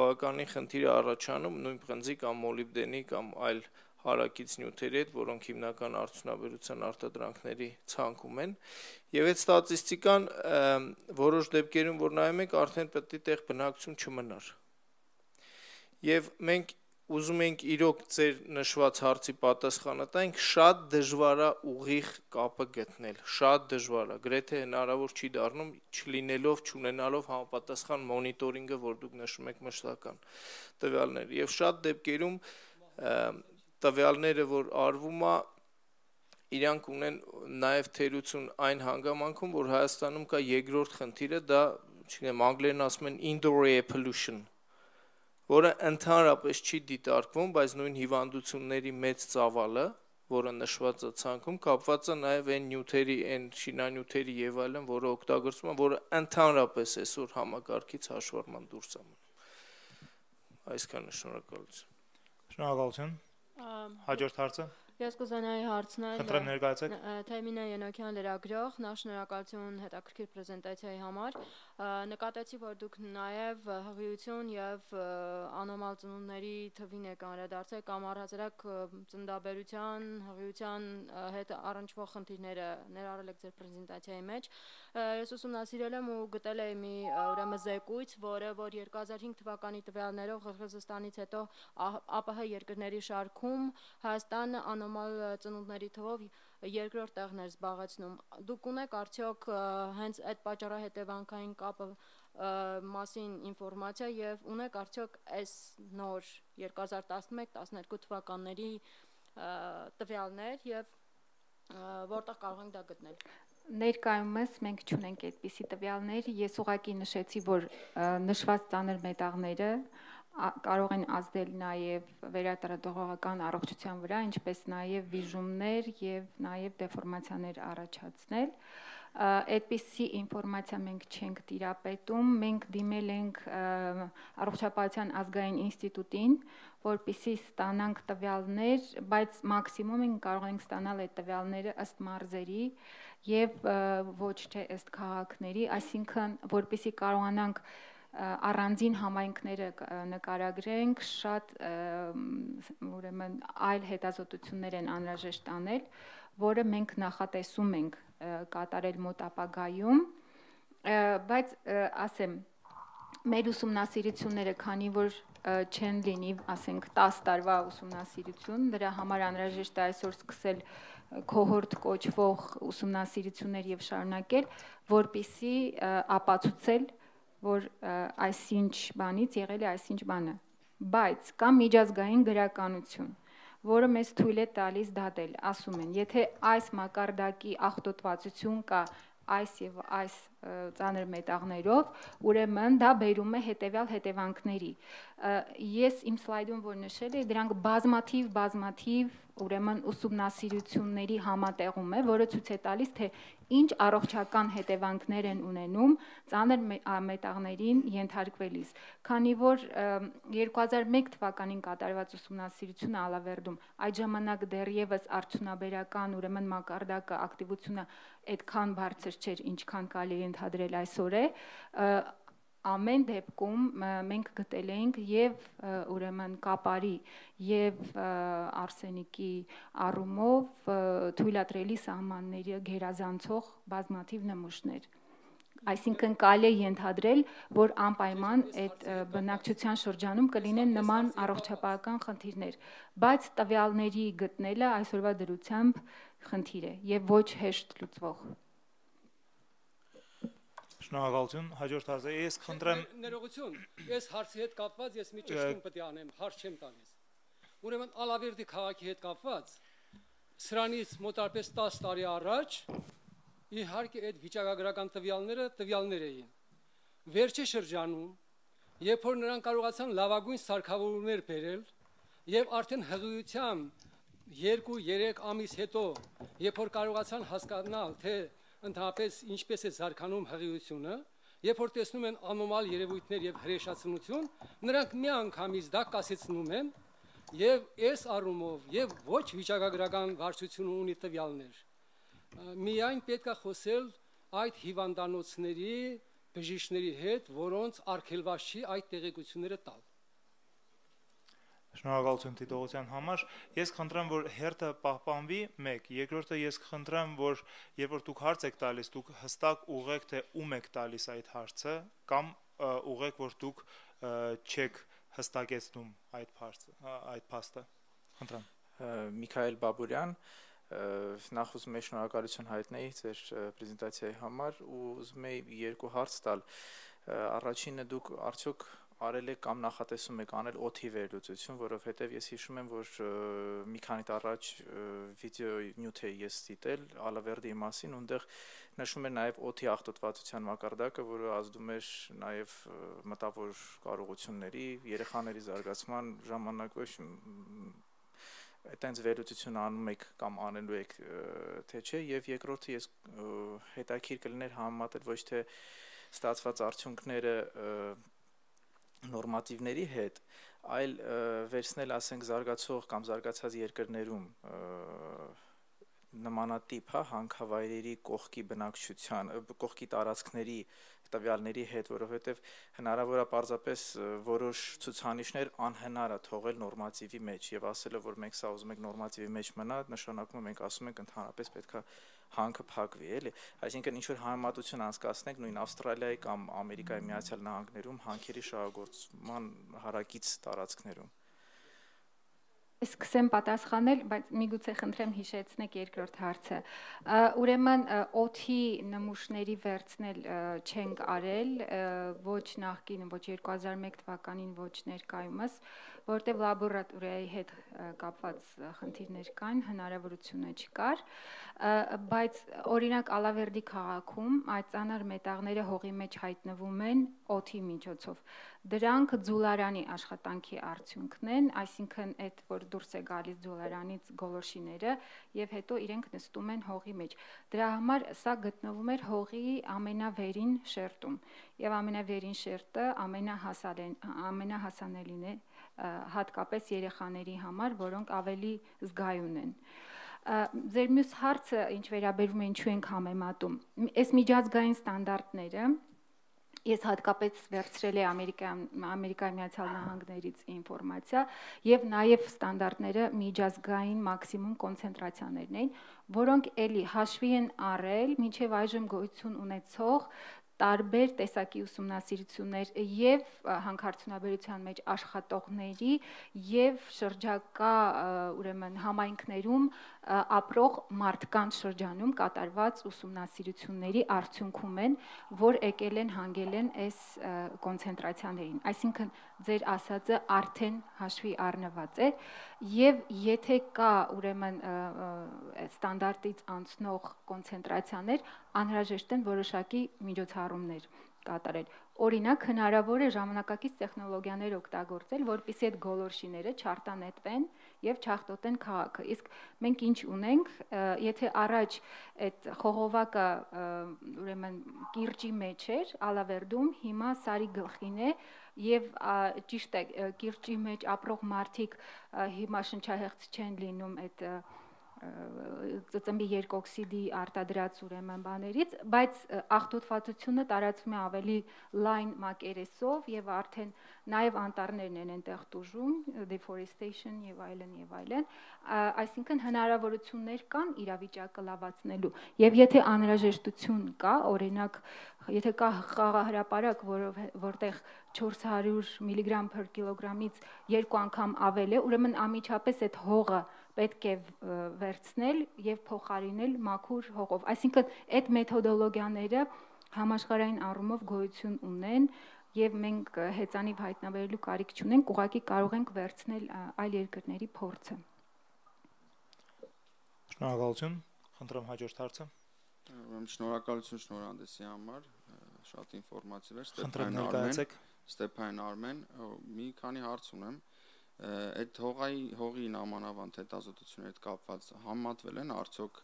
բավականին խնդիր է առաջանում նույն բղնձի կամ մոլիբդենի կամ այլ հարակից նյութերի հետ, որոնք հիմնական արդյունաբերության արտադրանքների ցանկում են։ Եվ այդ ստատիստիկան որոշ դեպքերում որ նայում եք, արդեն պետք է տեղ բնակություն չմնար։ Եվ մենք ուզում ենք իրոք ձեր նշված հարցի պատասխանը տանք, շատ դժվար է ուղիղ կապը գտնել, շատ դժվար է, գրեթե հնարավոր չի դառնում, չլինելով, չունենալով համապատասխան մոնիտորինգը, որ դուք նշում եք մշտական տվյալներ։ Եվ շատ դեպքերում տվյալները, որ արվում է, իրանք ունեն նաև թերություն այն հանգամանքում, որ Հայաստանում կա երկրորդ խնդիրը, դա չգիտեմ, անգլերեն ասում են indoor air pollution, որը ընդհանրապես չի դիտարկվում, բայց նույն հիվանդությունների մեծ ծավալը, որը նշված է ցանկում, կապված է նաև այն նյութերի, այն շինանյութերի եւ այլն, որը օգտագործվում է, որը ընդհանրապես այսօր համակարգից հաշվառման դուրս է մնում։ Այսքանը շնորհակալություն։ Շնորհակալություն։ Հաջորդ հարցը Ես կուզենայի հարցնել Խնդրեմ ներկայացեք Թեմինե Ենոքյան լրագրող Շնորհակալություն հետաքրքիր պրեզենտացիայի համար նկատեցի որ դուք նաև հղիություն եւ անոմալ ծնունդների թվին եք անդրադարձել կամ առհասարակ ծննդաբերության հղիության հետ առնչվող խնդիրները ներառել եք ձեր պրեզենտացիայի մեջ ես ուսումնասիրել եմ ու գտել եմ մի ուրեմն զեկույց որը որ two thousand five թվականի տվյալներով Ղրղզստանից հետո ԱՊՀ երկրների շարքում Հայաստանը անոմալ ծնունդների թվով երկրորդ տեղն էր զբաղեցնում դուք ունեք արդյոք հենց այդ պատճառահետևանքային կապը մասին ինֆորմացիա եւ ունեք արդյոք այս նոր two thousand eleven two thousand twelve թվականների տվյալներ եւ որտեղ կարող ենք դա գտնել ներկայումս մենք չունենք այդպիսի տվյալներ ես ուղղակի նշեցի որ նշված ծանր մետաղները կարող են ազդել նաև վերարտադրողական առողջության վրա, ինչպես նաև վիժումներ եւ նաև դեֆորմացիաներ առաջացնել։ Այդպիսի ինֆորմացիա մենք չենք տիրապետում, մենք դիմել ենք Առողջապահության ազգային ինստիտուտին, որպեսզի ստանանք տվյալներ, բայց մաքսիմում ենք կարող ենք ստանալ այդ տվյալները ըստ մարզերի եւ ոչ թե ըստ քաղաքների, այսինքն որպեսզի կարողանանք առանձին համայնքները նկարագրենք, շատ ուրեմն այլ հետազոտություններ են անհրաժեշտ անել, որը մենք նախատեսում ենք կատարել մոտ ապագայում, բայց ասեմ, մեր ուսումնասիրությունները քանի որ չեն լինի, ասենք ten տարվա ուսումնասիրություն, դրա համար անհրաժեշտ է այսօր սկսել կոհորտ կոչվող ուսումնասիրություններ եւ շարունակել, որպեսզի ապացուցել որ այսինչ բանից եղել է այսինչ բանը բայց կա միջազգային գրականություն, որը մեզ թույլ է տալիս դատել, ասում են, եթե այս մակարդակի ախտոտվածություն կա այս եւ այս ծանր մետաղներով, ուրեմն դա բերում է հետեւյալ հետևանքների։ Ես իմ սլայդում որ նշել եմ, դրանք բազմաթիվ բազմաթիվ ուրեմն ուսումնասիրությունների համատեղում է, որը ցույց է տալիս, թե ինչ առողջական հետևանքներ են ունենում ծանր մետաղներին ենթարկվելիս։ Քանի որ two thousand one թվականին կատարված ուսումնասիրությունը Ալավերդում, այդ ժամանակ դեռևս արդյունաբերական ուրեմն մակարդակը ակտիվությունը այդքան բարձր չէր, ինչքան կարելի է ենթադրել այսօր է, ամեն դեպքում մենք գտել ենք եւ ուրեմն կապարի եւ արսենիկի առումով թույլատրելի սահմանները գերազանցող բազմաթիվ նմուշներ։ Այսինքն կարելի է ենթադրել, որ անպայման այդ բնակչության շրջանում կլինեն նման առողջապահական խնդիրներ, բայց տվյալների գտնելը այսօրվա դրությամբ խնդիր է եւ ոչ հեշտ լուծվող։ Շնորհակալություն, հաջորդ հարցը ես խնդրեմ։ Ներողություն, ես հարցի հետ կապված ես մի ճշտում պետք է անեմ, հարց չեմ տալիս։ Ուրեմն Ալավերդի քաղաքի հետ կապված սրանից մոտավորապես տասը տարի առաջ իհարկե այդ վիճակագրական տվյալները տվյալներ էին։ Վերջի շրջանում, երբ որ նրանք կարողացան լավագույն սարքավորումներ բերել եւ արդեն հղիությամբ two three ամիս հետո, երբ որ կարողացան հասկանալ, թե ընդհանրապես ինչպես է զարգանում հղիությունը, երբ որ տեսնում են անոմալ երևույթներ եւ հրեշացնություն, նրանք միանգամից դա կասեցնում են եւ այս առումով եւ ոչ վիճակագրական վարչություն ունի տվյալներ։ Միայն պետք է խոսել այդ հիվանդանոցների, բժիշկների հետ, որոնց արգելված չի այդ տեղեկությունները տալ։ Շնորհակալություն դիտողության համար։ Ես խնդրեմ, որ հերթը պահպանվի մեկ, երկրորդը ես խնդրեմ, որ երբ որ դուք հարց եք տալիս, դուք հստակ ուղեք, թե ում եք տալիս այդ հարցը, կամ ուղեք, որ դուք չեք հստակեցնում այդ հարցը, այդ փաստը։ Խնդրեմ։ Միքայել Բաբուրյան, նախ ուզում եմ շնորհակալություն հայտնել ձեր պրեզենտացիայի համար ու ուզում եմ երկու հարց տալ։ Առաջինը դուք արդյոք արել եք կամ նախատեսում եք անել օդի վերլուծություն, որովհետև ես հիշում եմ, որ մի քանի տարի առաջ վիդեոյի նյութ էի ես դիտել Ալավերդի մասին, այնտեղ նշվում էր նաև օդի ախտոտվածության մակարդակը, որը ազդում էր նաև մտավոր կարողությունների, երեխաների զարգացման ժամանակ, այդտենց վերլուծություն անում եք կամ անելու եք թե չէ, եւ երկրորդը ես հետաքրքիր կլիներ համեմատել ոչ թե ստացված արդյունքները նորմատիվների հետ, այլ վերցնել ասենք զարգացող կամ զարգացած երկրներում նմանատիպ հանքավայրերի կողքի բնակչության, կողքի տարածքների տվյալների հետ, որովհետև հնարավոր է պարզապես որոշ ցուցանիշներ անհնար է թողել նորմատիվի մեջ եւ ասելը, որ մենք սա ուզում ենք նորմատիվի մեջ մնա, նշանակում է մենք ասում ենք ընդհանրապես պետք է հանքը փակվի, էլի, այսինքն ինչ որ համեմատություն անցկացնենք նույն Ավստրալիայի կամ Ամերիկայի Միացյալ Նահանգներում հանքերի շահագործման հարակից տարածքներում։ Սկսեմ պատասխանել, բայց միգուցե խնդրեմ հիշեցնեք երկրորդ հարցը։ Ուրեմն օդի նմուշների վերցնել չենք արել, ոչ նախկին, ոչ two thousand one թվականին, ոչ ներկայումս, որտեղ լաբորատորիայի հետ կապված խնդիրներ կան, հնարավորությունը չկար, բայց օրինակ Ալավերդի քաղաքում այդ ծանր մետաղները հողի մեջ հայտնվում են օդի միջոցով։ Դրանք ձուլարանի աշխատանքի արդյունքն են, այսինքն այդ որ դուրս է գալիս ձուլարանից գոլորշիները եւ հետո իրենք նստում են հողի մեջ։ Դրա համար սա գտնվում էր հողի ամենավերին շերտում եւ ամենավերին շերտը ամենահասանելին է հատկապես երեխաների համար, որոնք ավելի զգայուն են։ Ձեր մյուս հարցը ինչ վերաբերում է ինչու ենք համեմատում։ Այս միջազգային ստանդարտները ես հատկապես վերցրել եմ Ամերիկայի Միացյալ Նահանգներից ինֆորմացիա եւ նաեւ ստանդարտները միջազգային մաքսիմում կոնցենտրացիաներն էին, որոնք էլի հաշվի են առել մինչեւ այժմ գոյություն ունեցող տարբեր տեսակի ուսումնասիրություններ եւ հանքարդյունաբերության մեջ աշխատողների եւ շրջակա ուրեմն համայնքներում ապրող մարդկանց շրջանում կատարված ուսումնասիրությունների արդյունքում են, որ եկել են հանգել են այս կոնցենտրացիաներին։ Այսինքն ձեր ասածը արդեն հաշվի առնված է եւ եթե կա ուրեմն ստանդարտից անցնող կոնցենտրացիաներ, անհրաժեշտ են որոշակի միջոցառումներ կատարել։ Օրինակ, հնարավոր է ժամանակակից տեխնոլոգիաներ օգտագործել, որպեսզի այդ գոլորշիները չարտանետվեն եւ չախտոտեն քաղաքը։ Իսկ մենք ինչ ունենք, եթե առաջ այդ խողովակը ուրեմն կիրճի մեջ էր, Ալավերդում, հիմա սարի գլխին է եւ ճիշտ է կիրճի մեջ ապրող մարդիկ հիմա շնչահեղձ չեն լինում այդ ծծմբի երկօքսիդի արտադրած ուրեմն բաներից, բայց աղտոտվածությունը տարածվում է ավելի լայն մակերեսով եւ արդեն նաեւ անտառներն են այնտեղ տուժում, deforestation եւ այլն եւ այլն, այսինքն հնարավորություններ կան իրավիճակը լավացնելու։ Եվ եթե անհրաժեշտություն կա, օրինակ, եթե կա խաղահրապարակ, որտեղ չորս հարյուր միլիգրամ պր կիլոգրամից երկու անգամ ավել է, ուրեմն անմիջապես այդ հողը պետք է վերցնել եւ փոխարինել մաքուր հողով։ Այսինքն այդ մեթոդոլոգիաները համաշխարհային առումով գոյություն ունեն եւ մենք հեծանիվ հայտնաբերելու կարիք չունենք, ուղղակի կարող ենք վերցնել այլ երկրների փորձը։ Շնորհակալություն, խնդրեմ հաջորդ հարցը։ Շնորհակալություն շնորհանդեսի համար, շատ ինֆորմատիվ էր, Ստեփան Արմեն։ Ստեփան Արմեն, մի քանի հարց ունեմ։ Այդ հողի նամանավանդ հետազոտությունների հետ կապված համատվել են արդյոք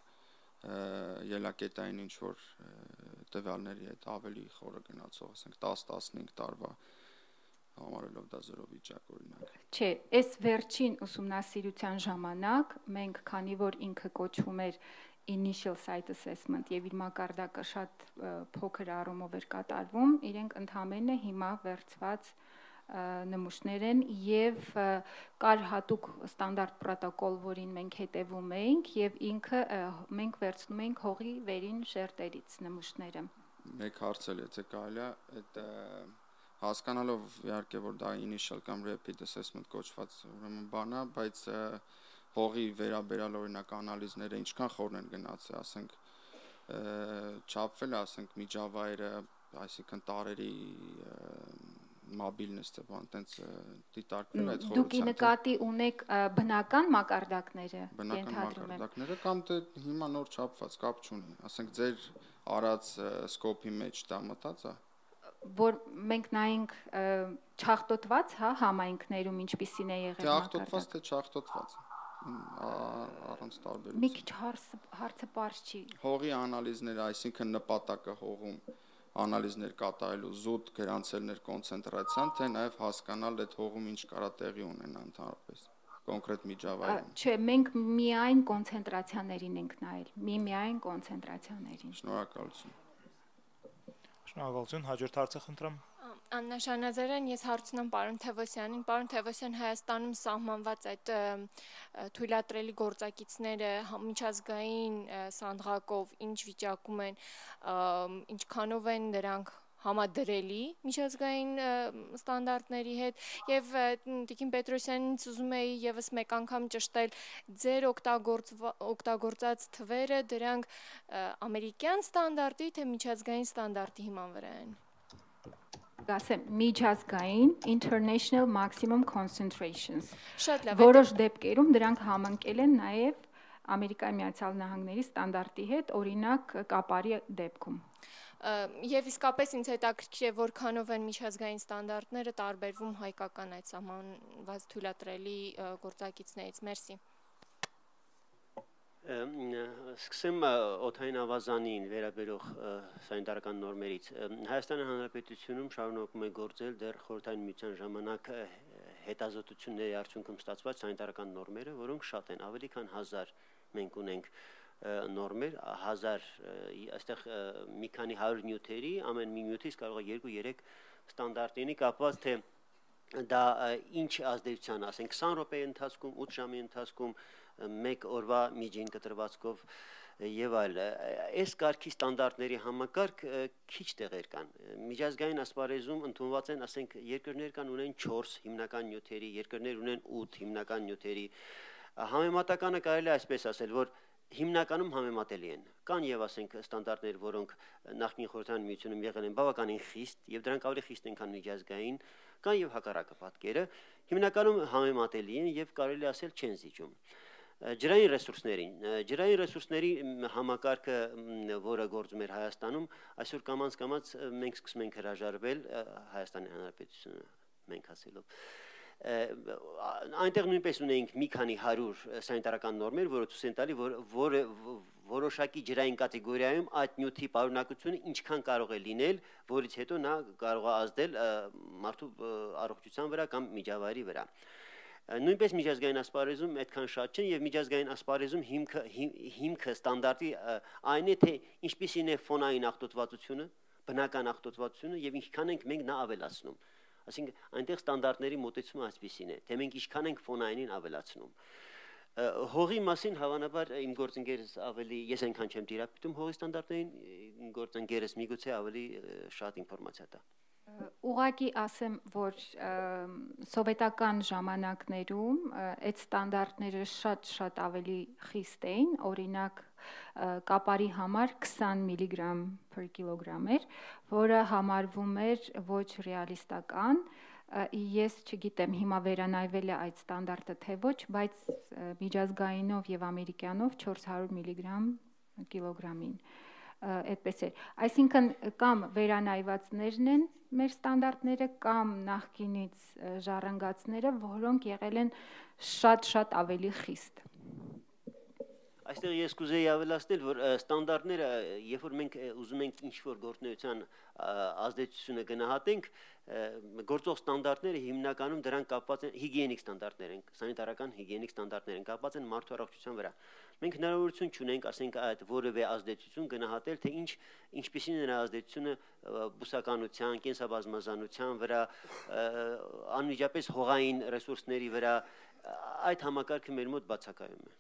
ելակետային ինչ-որ տվյալների հետ ավելի խորը գնացող, ասենք տասը տասնհինգ տարվա համարելով դա զրո վիճակ օրինակ։ Չէ, այս վերջին ուսումնասիրության ժամանակ մենք, քանի որ ինքը կոչվում էր initial site assessment եւ իր մակարդակը շատ փոքր առումով էր կատարվում, իրենք ընդհանրապես հիմա վերցված նմուշներ են եւ կար հատուկ ստանդարտ պրոտոկոլ, որին մենք հետեւում էինք եւ ինքը մենք վերցնում ենք հողի վերին շերտերից նմուշները։ Մեկ հարց էլ եթե կարելի է, այդ հասկանալով իհարկե որ դա initial կամ rapid assessment կոչված ուրեմն բան է, բայց հողի վերաբերյալ օրինակ անալիզները ինչքան խորն են գնացել, ասենք չափվել, ասենք միջավայրը, այսինքն տարերի մոբիլնես է, բան տենց դիտարկվում այդ խորությամբ։ Դուք նկատի ունեք բնական մակարդակները, ենթադրում եմ։ Բնական մակարդակները կամ դե հիմա նոր չափված կապ չունի, ասենք ձեր արած սկոպի մեջ դա մտած է։ Որ մենք նայենք չախտոտված, հա, համայնքներում ինչպիսին է եղել մակարդակը։ Թե ախտոտված, թե չախտոտված, առանց տարբերություն։ Մի քիչ հարցը պարզ չի։ Հողի անալիզները, այսինքն նպատակը հողում անալիզներ կատարելու զուտ գրանցելներ կոնցենտրացիան, թե նաև հասկանալ այդ հողում ինչ կարա տեղի ունենա ընդհանրապես կոնկրետ միջավայրում։ Չէ, մենք միայն կոնցենտրացիաներին ենք նայել, միայն կոնցենտրացիաներին։ Շնորհակալություն։ Շնորհակալություն, հաջորդ հարցը խնդրեմ։ Աննա Շանազարյան, ես հարցնեմ պարոն Թևոսյանին, պարոն Թևոսյան, Հայաստանում սահմանված այդ թույլատրելի գործակիցները միջազգային սանդղակով ինչ վիճակում են, ինչքանով են դրանք համադրելի միջազգային ստանդարտների հետ, եւ Տիկին Պետրոսյանից ուզում էի եւս մեկ անգամ ճշտել ձեր օգտագործած թվերը, դրանք ամերիկյան ստանդարտի թե միջազգային ստանդարտի հիման վրա են։ Ասեմ, միջազգային international maximum concentrations, որոշ դեպքերում դրանք համընկել են նաև Ամերիկայի Միացյալ Նահանգների ստանդարտի հետ, օրինակ կապարի դեպքում։ Եվ իսկապես ինձ հետաքրքիր է, որքանով են միջազգային ստանդարտները տարբերվում հայկական այդ սահմանված թույլատրելի գործակիցներից։ Մերսի։ Սկսեմ օդային ավազանին վերաբերող սանիտարական նորմերից։ Հայաստանի Հանրապետությունում շարունակում է գործել դեռ Խորհրդային Միության ժամանակ հետազոտությունների արդյունքում ստացված սանիտարական նորմերը, որոնք շատ են, ավելի քան հազար մենք ունենք նորմեր, հազար, այստեղ մի քանի հարյուր նյութերի, ամեն մի նյութից կարող է երկու-երեք ստանդարտ լինի կապված, թե դա ինչ ազդեցության, ասենք, քսան րոպեի ընթացքում, ութ ժամի ընթացքում մեկ օրվա միջին կտրվածքով եւ այլ այս կարգի ստանդարտների համակարգ քիչ տեղեր կան միջազգային ասպարեզում ընդունված են ասենք երկրներ կան ունեն չորս հիմնական նյութերի երկրներ ունեն ութ հիմնական նյութերի համեմատականը կարելի է այսպես ասել որ հիմնականում համեմատելի են կան եւ ասենք ստանդարտներ որոնք նախնին խորհրդային միությունում եղել են բավականին խիստ եւ դրանք ավելի խիստ են քան միջազգային կան եւ հակառակը պատկերը հիմնականում համեմատելի են եւ կարելի է ասել չեն զիջում Ջրային ռեսուրսներին, ջրային ռեսուրսների համակարգը, որը գործում էր Հայաստանում, այսօր կամաց-կամաց մենք սկսում ենք հրաժարվել Հայաստանի Հանրապետությունը, մենք ասելով. Այնտեղ նույնպես ունենք մի քանի հարյուր սանիտարական նորմեր, որոնց ուսեն տալի, որ որոշակի ջրային կատեգորիայում այդ նյութի պարունակությունը ինչքան կարող է լինել, որից հետո նա կարող է ազդել մարդու առողջության վրա կամ միջավայրի վրա Նույնպես միջազգային ասպարեզում այդքան շատ չեն եւ միջազգային ասպարեզում հիմքը հիմքը ստանդարտի այն է թե ինչպիսին է ֆոնային ախտոտվածությունը, բնական ախտոտվածությունը եւ ինչքան ենք մենք նա ավելացնում։ Այսինքն այնտեղ ստանդարտների մոտեցումը այսպեսին է, թե մենք ինչքան ենք ֆոնայինին ավելացնում։ Հողի մասին հավանաբար իմ գործընկերս ավելի ես այնքան չեմ դիրապետում հողի ստանդարտներին գործընկերս միգուցե ավելի շատ ինֆորմացիա տա։ Ուղղակի ասեմ, որ սովետական ժամանակներում այդ ստանդարտները շատ-շատ ավելի խիստ էին, օրինակ կապարի համար քսան միլիգրամ/կիլոգրամ էր, որը համարվում էր ոչ ռեալիստական, ես չգիտեմ հիմա վերանայվել է այդ ստանդարտը թե ոչ, բայց միջազգայինով եւ ամերիկանով չորս հարյուր միլիգրամ/կիլոգրամին այդպես էր, այսինքն կամ վերանայվածներն են մեր ստանդարտները կամ նախկինից ժառանգածները, որոնք եղել են շատ-շատ ավելի խիստ։ Այստեղ ես կուզեի ավելացնել, որ ստանդարտները, երբ որ մենք ուզում ենք ինչ-որ գործունեության ազդեցությունը գնահատենք, գործող ստանդարտները հիմնականում դրանք կապված են հիգիենիկ ստանդարտներ են, սանիտարական հիգիենիկ ստանդարտներ են, կապված են մարդու առողջության վրա։ Մենք հնարավորություն չունենք, ասենք այդ որևէ ազդեցություն գնահատել, թե ինչ ինչպիսին է ազդեցությունը բուսականության, կենսաբազմազանության վրա, անմիջապես հողային ռեսուրսների վրա, այդ համակարգը մեր մոտ բացակայում է։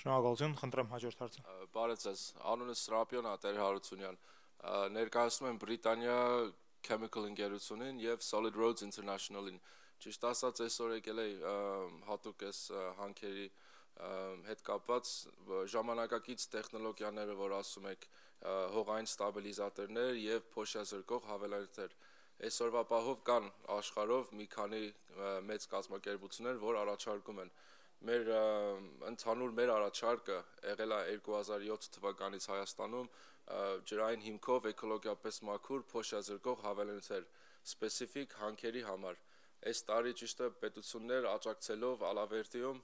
Շնորհակալություն, խնդրեմ հաջորդ հարցը։ Բարեձեզ, անունս Սրապյան է, Տեր Հարությունյան, ներկայացնում եմ Բրիտանիա Chemical ընկերությունին և Solid Roads International-ին։ Ճիշտ ասած, այսօր եկել էի հատուկ այս հանքերի հետ կապված ժամանակակից տեխնոլոգիաները, որ ասում եք հողային ստաբիլիզատորներ և փոշիազրկող հավելյալներ։ Այսօրվա պահով կան աշխարհով մի քանի մեծ կազմակերպություններ, որ առաջարկում են Մեր ընդհանուր մեր առաջարկը եղել է երկու հազար յոթ թվականից Հայաստանում ջրային հիմքով էկոլոգիապես մաքուր փոշիազրկող հավելյալներ սպეციფიկ հանքերի համար։ Այս տարի ճիշտ է պետություններ աջակցելով Ալավերդիում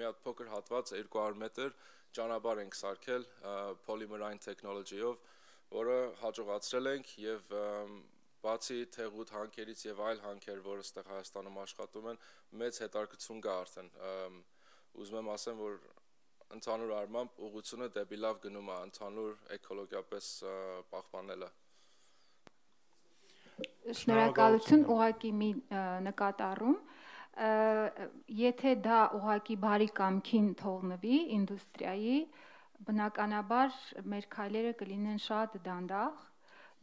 մի հատ փոքր հատված երկու հարյուր մետր ճանապարհ ենք սարքել Polymerine Technology-ով, որը հաջողացրել ենք եւ բացի թեղուտ հանքերից եւ այլ հանքեր, որ այստեղ Հայաստանում աշխատում են, մեծ հետարկություն կա արդեն։ Ուզում եմ ասեմ, որ ընդհանուր առմամբ ուղղությունը դեպի լավ գնում է, ընդհանուր էկոլոգիապես պահպանելը։ Շնորհակալություն, ուղղակի մի նկատառում, եթե դա ուղղակի բարի կամքին թողնվի ինդուստրիայի, բնականաբար մեր քայլերը կլինեն շատ դանդաղ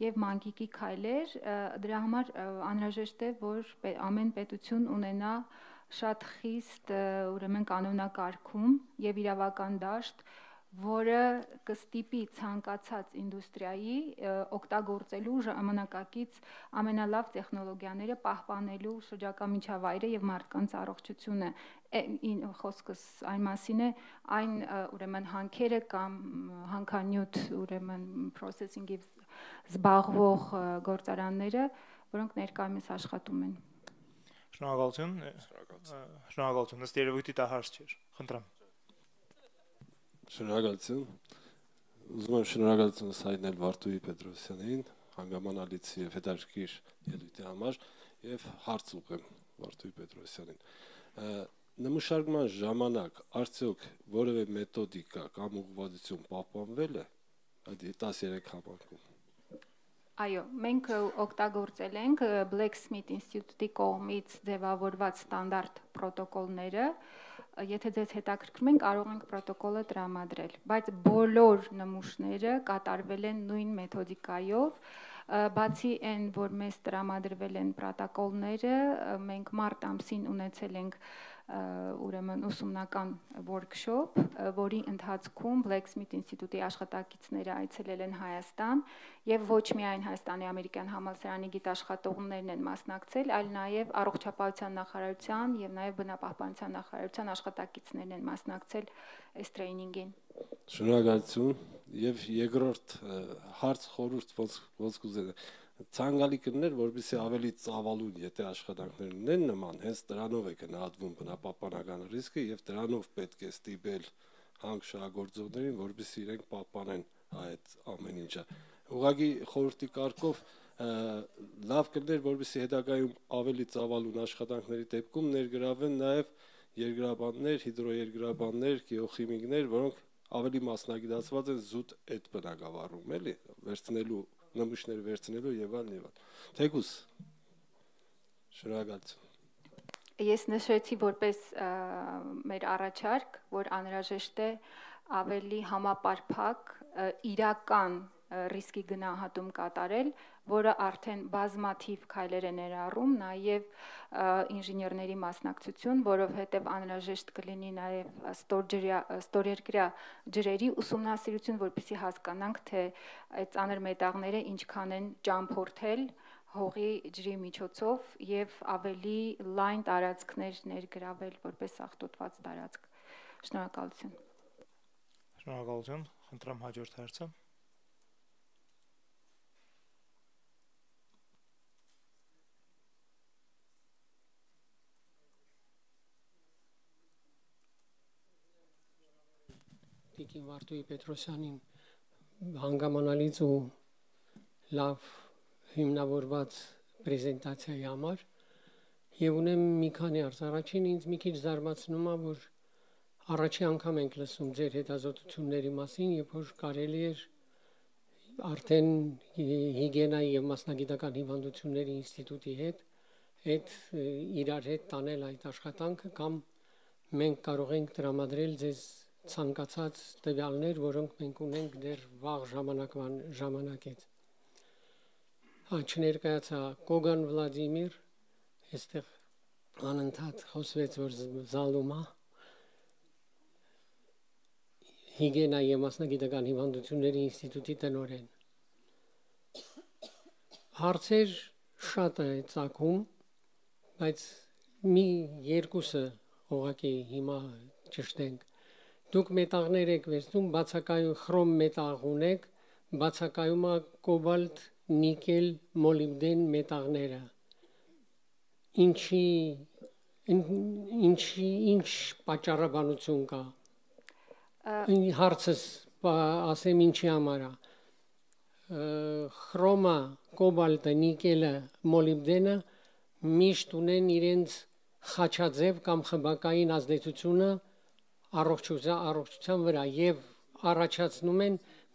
Եվ մանկիկի քայլեր, դրա համար անհրաժեշտ է, որ ամեն պետություն ունենա շատ խիստ ուրեմն կանոնակարգում եւ իրավական դաշտ, որը կստիպի ցանկացած ինդուստրիայի օգտագործելու ժամանակակից ամենալավ տեխնոլոգիաները պահպանելու շրջակա միջավայրը եւ մարդկանց առողջությունը։ Խոսքս այն մասին է, այն ուրեմն հանքերը կամ հանքանյութ ուրեմն processing-ի զբաղվող գործարանները, որոնք ներկայումս աշխատում են։ Շնորհակալություն, շնորհակալություն, ըստ երևույթի դա հարց չէր, խնդրեմ։ Շնորհակալություն, ուզում եմ շնորհակալություն հայտնել Վարդուհի Պետրոսյանին, հանգամանալից և հետաքրքիր ելույթի համար և հարց ուղղեմ Վարդուհի Պետրոսյանին։ Նմուշարկման ժամանակ արդյոք որևէ մեթոդիկա կամ ուղղվածություն պահպանվել է տասներեք համակարգում։ Այո, մենք օգտագործել ենք Blacksmith Institute-ի կողմից ձևավորված ստանդարտ պրոտոկոլները, Եթե ձեզ հետաքրքրում են, կարող ենք պրոտոկոլը տրամադրել, բայց բոլոր նմուշները կատարվել են նույն մեթոդիկայով, բացի այն, որ մեզ տրամադրվել են պրոտոկոլները, մենք մարտ ամսին ունեցել ենք ուրեմն ուսումնական workshop, որի ընթացքում Blacksmith Institute-ի աշխատակիցները այցելել են Հայաստան, եւ ոչ միայն Հայաստանի Ամերիկյան համալսարանի գիտաշխատողներն են մասնակցել, այլ նաեւ առողջապահության նախարարության եւ նաեւ բնապահպանության նախարարության աշխատակիցներն են մասնակցել այս տրեյնինգին։ Շնորհակալություն եւ երկրորդ հարց խորհուրդ ոնց կուզենա ցանկալիքներ որովհետեւ ավելի ծավալուն եթե աշխատանքներ ունեն նման հենց դրանով է գնահատվում բնապահպանական ռիսկը եւ դրանով պետք է ստիպել հանքշահագործողներին որովհետեւ իրենք պահպանեն այդ ամեն ինչը ուղղակի խորհրդի կարգով լավ կներ որովհետեւ հետագայում ավելի ծավալուն աշխատանքների դեպքում ներգրավեն նաեւ Երկրաբաններ, հիդրոերգրաբաններ, գեոխիմիկներ, որոնք ավելի մասնագիտացված են զուտ էդ բնակավարում, էլի, վերցնելու, նմուշներ վերցնելու եւ այլն եւ այլն։ Թեկուզ շնորհակալություն։ Ես նշեցի որպես մեր առաջարկ, որ անհրաժեշտ է ավելի համապարփակ իրական ռիսկի գնահատում կատարել, որը արդեն բազմաթիվ քայլեր է ներառում, նաև ինժեներների մասնակցություն, որովհետև անհրաժեշտ կլինի նաև ստորերկրյա ջրերի ուսումնասիրություն, որպեսզի հասկանանք, թե այդ ծանր մետաղները ինչքան են ճամփորդել հողի ջրի միջոցով եւ ավելի լայն տարածքներ ներգրավել որպես ախտոտված տարածք։ Շնորհակալություն։ Շնորհակալություն։ Խնդրեմ հաջորդ հարցը։ Տիկին Վարդուհի Պետրոսյանին հանգամանալից ու լավ հիմնավորված պրեզենտացիայի համար եւ ունեմ մի քանի հարց։ Առաջին ինձ մի քիչ զարմացնում է, որ առաջի անգամ ենք լսում ձեր հետազոտությունների մասին, երբ որ կարելի էր արդեն հիգիենայի եւ մասնագիտական հիվանդությունների ինստիտուտի հետ այդ իրար հետ տանել այդ աշխատանքը կամ մենք կարող ենք տրամադրել ձեզ ցանկացած տվյալներ, որոնք մենք ունենք դեռ վաղ ժամանակվան ժամանակից։ Հա, չներկայացա Կոգան Վլադիմիր, այստեղ անընդհատ խոսվեց, որ զալում է հիգիենայի և մասնագիտական հիվանդությունների ինստիտուտի տնօրեն։ Հարցեր շատ է ծագում, բայց մի երկուսը ուղղակի հիմա ճշտենք։ Դուք մետաղներ եք վերցնում, բացակայում խրոմ մետաղ ունեք, բացակայում է կոբալտ, նիկել, մոլիբդեն մետաղները։ Ինչի ինչի ինչ պատճառաբանություն կա։ Հարցս ասեմ ինչի համար է։ Խրոմը, կոբալտը, նիկելը, մոլիբդենը միշտ ունեն իրենց խաչաձև կամ խմբակային ազդեցությունը առողջության վրա եւ առաջացնում են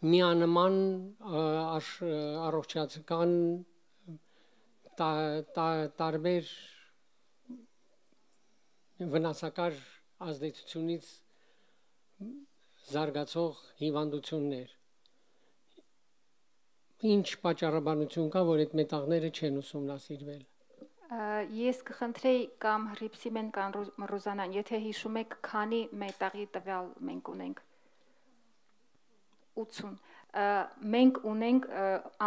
միանման առողջական տարբեր վնասակար ազդեցությունից զարգացող հիվանդություններ։ Ինչ պատճառաբանություն կա, որ այդ մետաղները չեն ուսումնասիրվել։ Ես կխնդրեի կամ Hripsime-ն կամ Ռոզանան, եթե հիշում եք, քանի մետաղի տվյալ մենք ունենք։ Ութսուն։ Մենք ունենք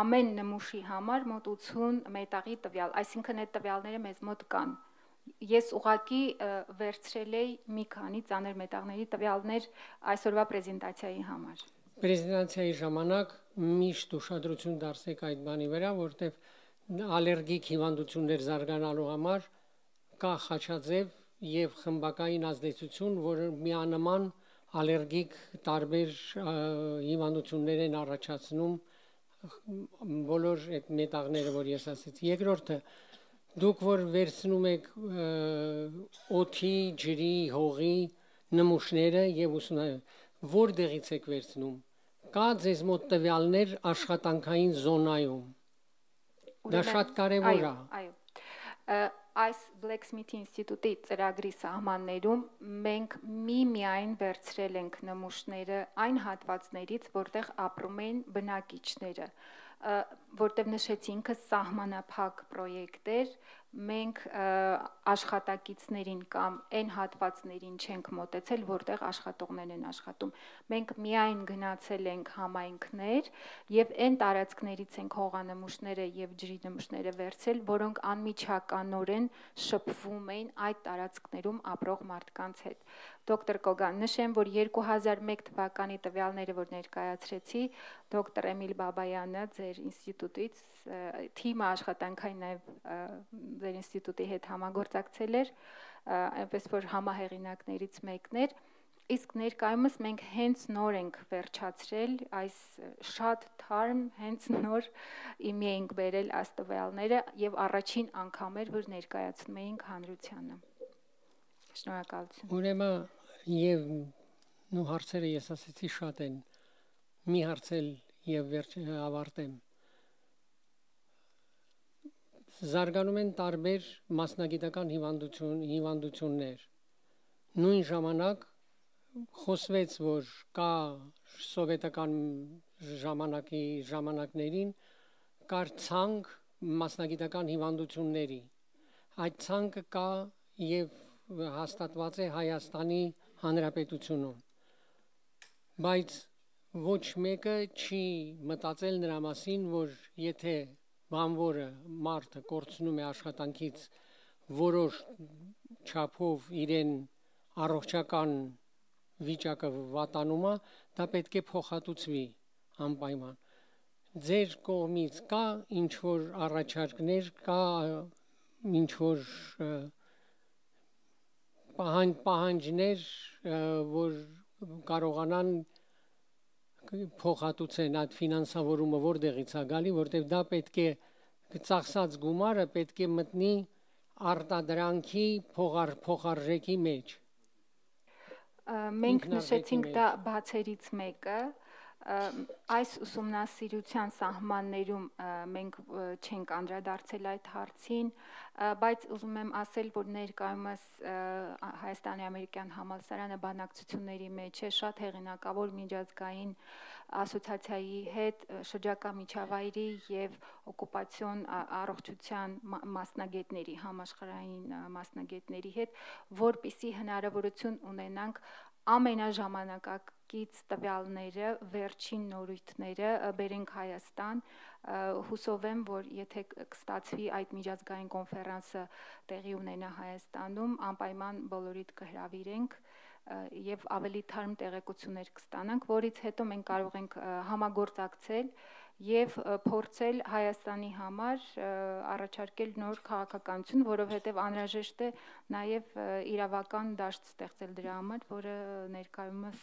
ամեն նմուշի համար մոտ ութսուն մետաղի տվյալ, այսինքն այդ տվյալները մեզ մոտ կան։ Ես ուղղակի վերցրել էի մի քանի ծանր մետաղների տվյալներ այսօրվա պրեզենտացիայի համար։ Պրեզենտացիայի ժամանակ միշտ ուշադրություն դարձեք այդ բանի վրա, որտեղ Ալերգիկ հիվանդություններ զարգանալու համար կա խաչաձև եւ խմբակային ազդեցություն, որը միանման ալերգիկ տարբեր հիվանդություններ են առաջացնում բոլոր այդ մետաղները, որ ես ասեցի։ Երկրորդը, դուք որ վերցնում եք օդի, ջրի, հողի նմուշները եւ ուսումնասիրում, որտեղից եք վերցնում։ Կա ձեզ մոտ տվյալներ աշխատանքային զոնայում։ Դա շատ կարևոր է։ Այո, Այս Blacksmith Institute-ի ծրագրի սահմաններում մենք մի միայն վերցրել ենք նմուշները այն հատվածներից, որտեղ ապրում էին բնակիչները, որտեղ նշեցինք սահմանափակ պրոյեկտեր, մենք աշխատակիցներին կամ այն հատվածներին չենք մոտեցել, որտեղ աշխատողներն են աշխատում։ Մենք միայն գնացել ենք համայնքներ եւ այն տարածքներից ենք հողանմուշները եւ ջրի նմուշները վերցել, որոնք անմիջականորեն շփվում էին այդ տարածքներում ապրող մարդկանց հետ։ Դոկտոր Կոգան, նշեմ, որ two thousand one թվականի տվյալները, որ ներկայացրեցի, դոկտոր Էմիլ Բաբայանը ձեր ինստիտուտից, թիմը աշխատանքային նաև ձեր ինստիտուտի հետ համագործակցել էր, այնպես որ համահեղինակներից մեկն էր։ Իսկ ներկայումս մենք հենց նոր ենք վերջացրել այս շատ թարմ հենց նոր իմի ենք բերել այս տվյալները եւ առաջին անգամ էր որ ներկայացնում էինք հանրությանը։ Շնորհակալություն։ Ուրեմն եւ նո հարցերը ես ասացի շատ են։ Մի հարցել եւ վերջին ավարտեմ։ Զարգանում են տարբեր մասնագիտական հիվանդություն, հիվանդություններ։ Նույն ժամանակ Խոսվեց, որ կա սովետական ժամանակի ժամանակներին կար ցանկ մասնագիտական հիվանդությունների այդ ցանկը կա եւ հաստատված է Հայաստանի Հանրապետությունում բայց ոչ մեկը չի մտածել նրա մասին որ եթե բանվորը մարդը կորցնում է աշխատանքից որոշ չափով իրեն առողջական վիճակը վատանում է, դա պետք է փոխհատուցվի անպայման։ Ձեր կողմից կա ինչ որ առաջարկներ, կա ինչ որ պահանջ պահանջներ, որ կարողանան փոխհատուցեն այդ ֆինանսավորումը որտեղից է գալի, որտեղ դա պետք է ծախսած գումարը պետք է մտնի արտադրանքի փոխարժեքի մեջ։ Մենք նշեցինք դա բացերից մեկը, այս ուսումնասիրության սահմաններում մենք չենք անդրադարձել այդ հարցին, բայց ուզում եմ ասել, որ ներկայումս Հայաստանի Ամերիկյան համալսարանը բանակցությունների մեջ է, շատ հեղինակավոր միջազգային ասոցիացիայի հետ, շրջակա միջավայրի եւ օկուպացիոն առողջության մասնագետների, համաշխարհային մասնագետների հետ, որպիսի հնարավորություն ունենանք ամենաժամանակակից տվյալները, վերջին նորույթները բերենք Հայաստան, հուսով եմ, որ եթե կստացվի այդ միջազգային կոնֆերանսը տեղի ունենա Հայաստանում, անպայման բոլորիդ կհրավիրենք եւ ավելի թարմ տեղեկություններ կստանանք, որից հետո մենք կարող ենք համագործակցել եւ փորձել Հայաստանի համար առաջարկել նոր քաղաքականություն, որովհետեւ անհրաժեշտ է նաեւ իրավական դաշտ ստեղծել դրա համար, որը ներկայումս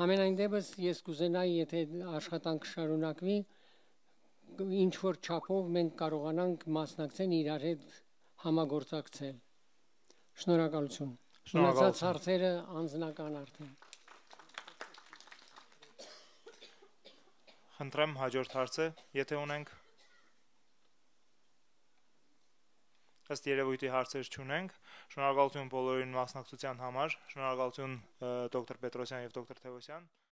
Համենայն դեպս ես կուզենայի, եթե աշխատանքը շարունակվի, ինչ որ չափով մենք կարողանանք մասնակցել իրար հետ համագործակցել։ Շնորհակալություն։ Մնացած հարցերը անձնական արդեն։ Խնդրեմ հաջորդ հարցը, եթե ունենք։ Ըստ երևույթի հարցեր չունենք։ Շնորհակալություն բոլորին մասնակցության համար։ Շնորհակալություն դոկտոր Պետրոսյան եւ դոկտոր Թևոսյան։